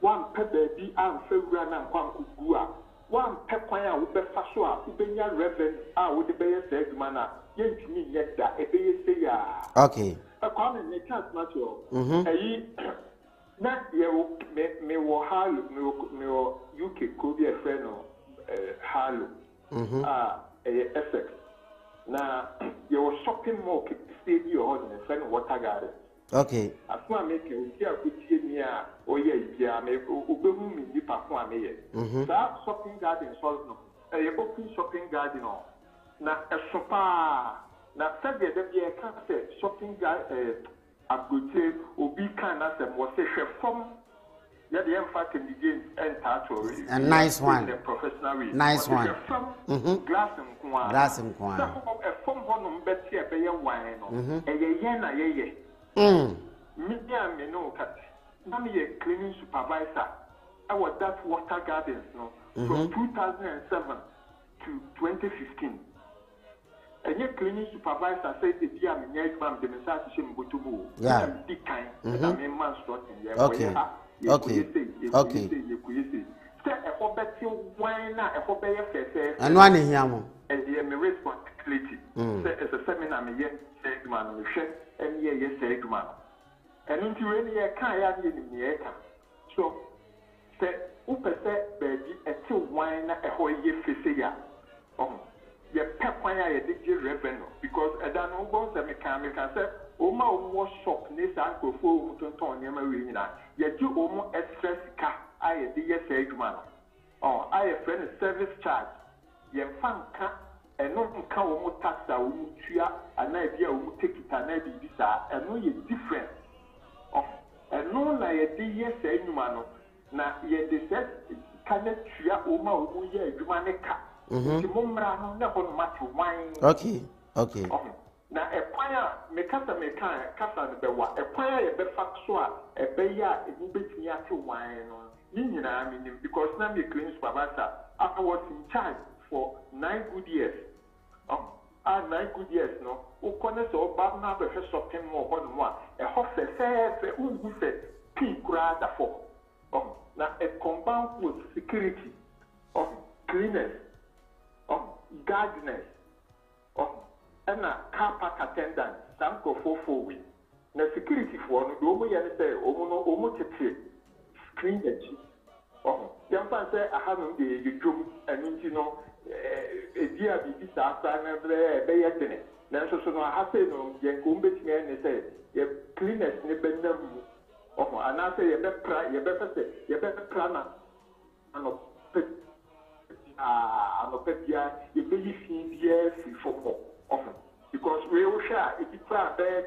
one pe baby am fewura na kwankugua one pe kwan a wo be fa so a ubenya reverend a wo de be ye say duma na ye ntumi ye da e be ye say ya okay come in the chance natural eh na you me me wo halu me wo U K ko be friend no halu ah eh effect na your shopping mall ke stay be your on friend water garden okay asma make you see akutie ni a oye ibia me obehun mi di pafun ameye that shopping garden solve no eh open shopping garden no na e sopa na sabe de bi e kan se shopping guy eh agote obi kan na se mo se hwe from ya de em fact in the game enter to a nice one professional way nice one mhm glass nkoa glass nkoa e from honum beti e be ye wan no e ye ye na ye ye mhm me dia me no ka na me ye cleaning supervisor I was that water gardens no from two thousand seven to twenty fifteen and your cleaning supervisor says the dear me from the message she mbutubu yeah big kind and me man start in there okay okay okay say e for beti wan na e for be fese anu an hia mo and me responsibility say as a seminar me here say man me hwe and here yes say man and unti we ni e kan ya ni ni e kan so say u pese baby e ti wan na e ho ye fese ya oh ye pepanya ye dey revenue because edan ogbon se mechanical se o ma o wo shop ni san ko fo o ton ton ni ma we nyina ye ji o mo extra sika aye dey ye say aduma no oh aye friend service charge ye fan ka eno nka o mo tax a o mo tua ana e bia o mo take it ana e bi sa eno ye different of eno na ye dey ye say aduma no na ye dey set ka na tua o ma o mo ye aduma ne ka Mm-hmm. Okay, okay. Now, a prayer, me casa me can, casa the bewa, a prayer, a befaxua, a beya, a bit near to wine, meaning I mean, because now me clean supervisor, I was in charge for nine good years. Um, and nine good years, no, who connects or bad now the first of ten more one one, a horse, a fair, a who said, pink rather for. Um, now a compound with security, um, cleaners. Um, gardeners, um, and a car park attendant, some go for four weeks. The security for no, no, no, no, no, screen the cheap. Um, young man say, I haven't been you do, and you know, a dear baby, a bay at it. Now, so I have said, no, you're going to be cleaners, never know. Oh, and I say you better cry, you better say, you better plan and open ah, and open here, you may see yes for more often. Because we will share it is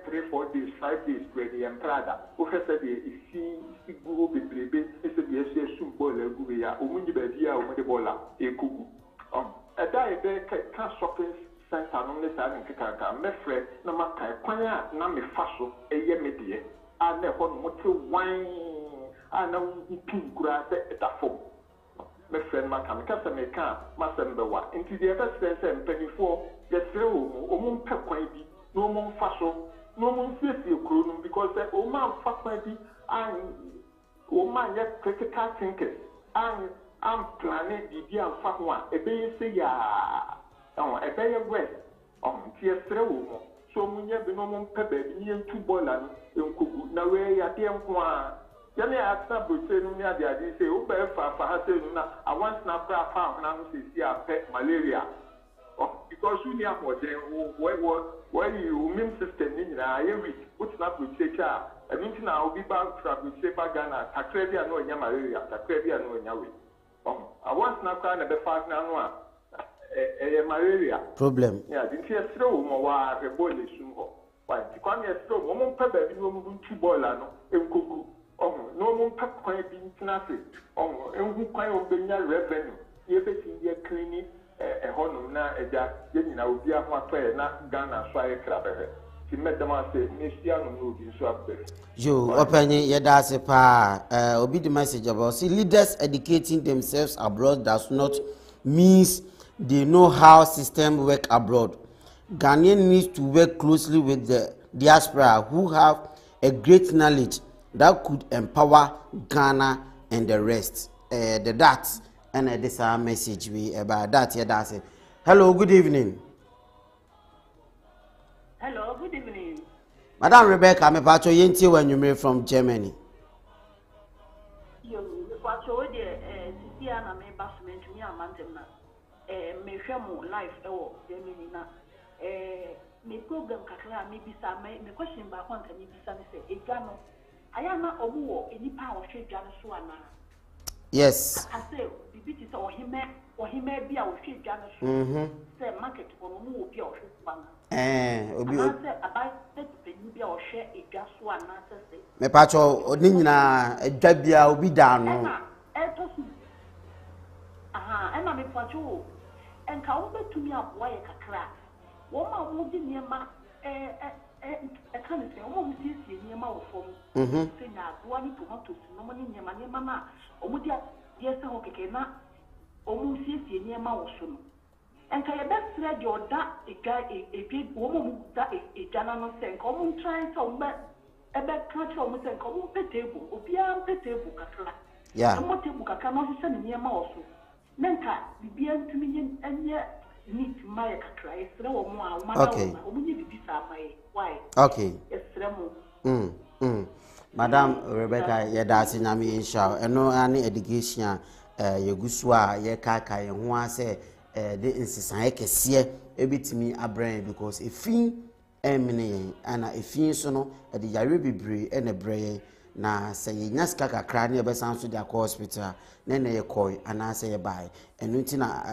three, four days, five days, twenty and Prada. Who has said you see, see, go be baby, it's a yes, soon boiler, go be a woman, you be a woman, a bola, a cuckoo. Um, a die there can't stop it. Santa on the side and Kakaka, my friend, no matter, Quaya, Nami Faso, a Yemedi, and the one motor wine, and now you pink grass at a foam. My friend, my Kamikasameka, Masambawa, into the other sense and penny four, the throw, Oman Pequabi, no more Faso, no more fifty crudum, because the Oman Faquabi and Oman yet critical thinkers, and I'm planning the dear Fakwa, a bay say ya. A very west on Tier Throw, so many of the normal pebble near two bolan in Kuku. Now, where you are, dear one. Then I asked them to say, No, they are say, Oh, bear for her, say, I once now found Nancy's here pet malaria. Because you near what they were, where you immune system in Irish, what's not with Secha. I mean, now be back from Sepa Ghana, Tacrevia no malaria, Tacrevia no Yawi. I once now found a five now. A malaria problem. Yeah, the tears throw more a boy soon. Why, the corner throw one more pebble, no more two boilano, and cuckoo. Oh, no more pep quite being nothing. Oh, and who quite obeying revenue. If it's in your clinic, a honor now, a jack, then I would be a one player, not Ghana, so I crabber. She met the master, Miss Yano, moving so up there. You open your dance a pa, obey the message about see leaders educating themselves abroad does not means. They know how systems work abroad. Ghanaians need to work closely with the diaspora who have a great knowledge that could empower Ghana and the rest. Uh, the that and uh, this is our message we about that here. That's it. Hello, good evening. Hello, good evening. Madam Rebecca, I'm about to yenti when you made from Germany. Life or Gemini. Eh, my problem, Kakra, maybe some my question by one can be some say, Egano. I am not a war, any power of Shape Januswana. Yes, I say, the beat is or he may or he may be our Shape Janus, say, market or move your Swana. Eh, about the new be our share a just one answer. Mepacho or Nina, a Jabia will be down. Aha, and I'm a patrol. And come to me up why a crack. Woman would be near my country, almost near my phone. Mhm. One to want to no money near my mamma, or would you, yes, okay, not almost near my son. And can you best read your dad a guy a big woman that a general saying, come trying to a bad country almost and come up the table, or beyond the table, Catra. Yeah, and what table cannot send near my son. Menka, be to me and yet need my cry, throw more. Okay, why? Okay, yes, mm, mm. Madam Rebecca, your dancing, I mean, shall and no any education, uh, your guswa, your kaka, and one say, uh, the insist I can see a bit to me a brain because if he eminent and if he so no, at the Yaribi Bree and a brain. Na say nyaska kakra na ebe sanso dia ko hospital na na ye koi ana say bai enu ti na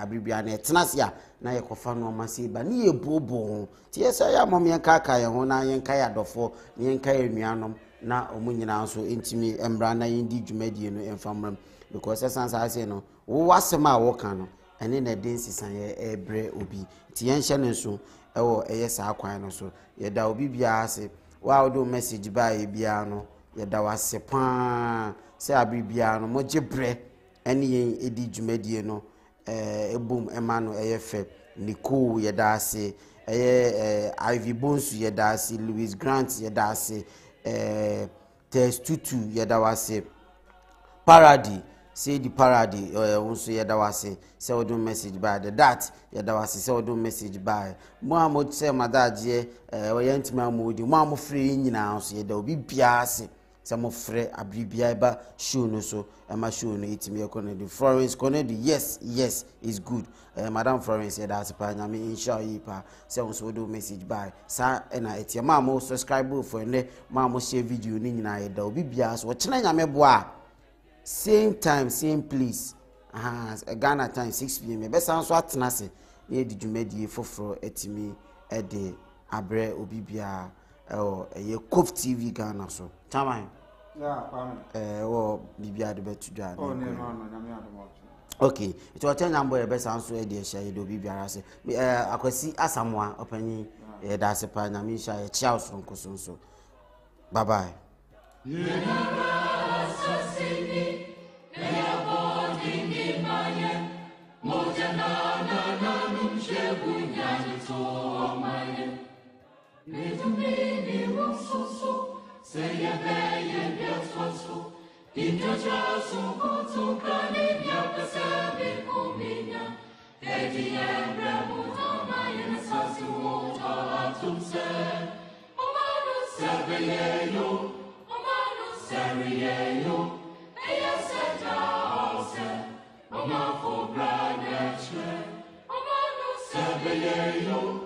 abribia na tenase a na ye kofa no ma say ba ni ye bobo ti ye say amom ye kaka ye ho na ye nka ya dofo ye nka ye nuanom na omunyina so entimi embra na ye di dwumadie no emfamram because sansa say no wo asema a wo kan no ene na den sisan ye ebre obi ti ye nhye ne so e wo eye saa kwan no so ye da obi bia ase wa wo do message ba ye bia no yada wase pan se abibia no mojebre ene yen edi dwumadie no eh ebum ema no eyefe niku yada ase eh Ivy Bonsu yada ase Louis Grant yada ase eh Testutu yada wase Paradis say the Paradis onso yada wase say odun message by the that yada wase say odun message by Muhammad say madaje eh oyentima mudi Muhammad free nyina onso yada obi bia ase some of Fred Abibiaba Shuno so Emma Shuno it me Connedy Florence Connedy. Yes, yes, it's good. Uh, Madame Florence said that's Panami in Shaipa. Some so do message by Sa and I it's your mamma subscribe for ne mamma share video nina bibias watching me boy. Same time, same place. Ah, Ghana time six P M. Best sounds what nothing. Near did you made ye for fro at me a day. Abre Obibia or a Cove T V Ghana so. Tamine. Yeah, Pammy. Or Bibia the better to oh, no, no, no, okay, it will tell number best answer, dear Shay, do Bibia. I could see as someone opening a dance upon a misha, a child from Cosunso. Bye bye. Seria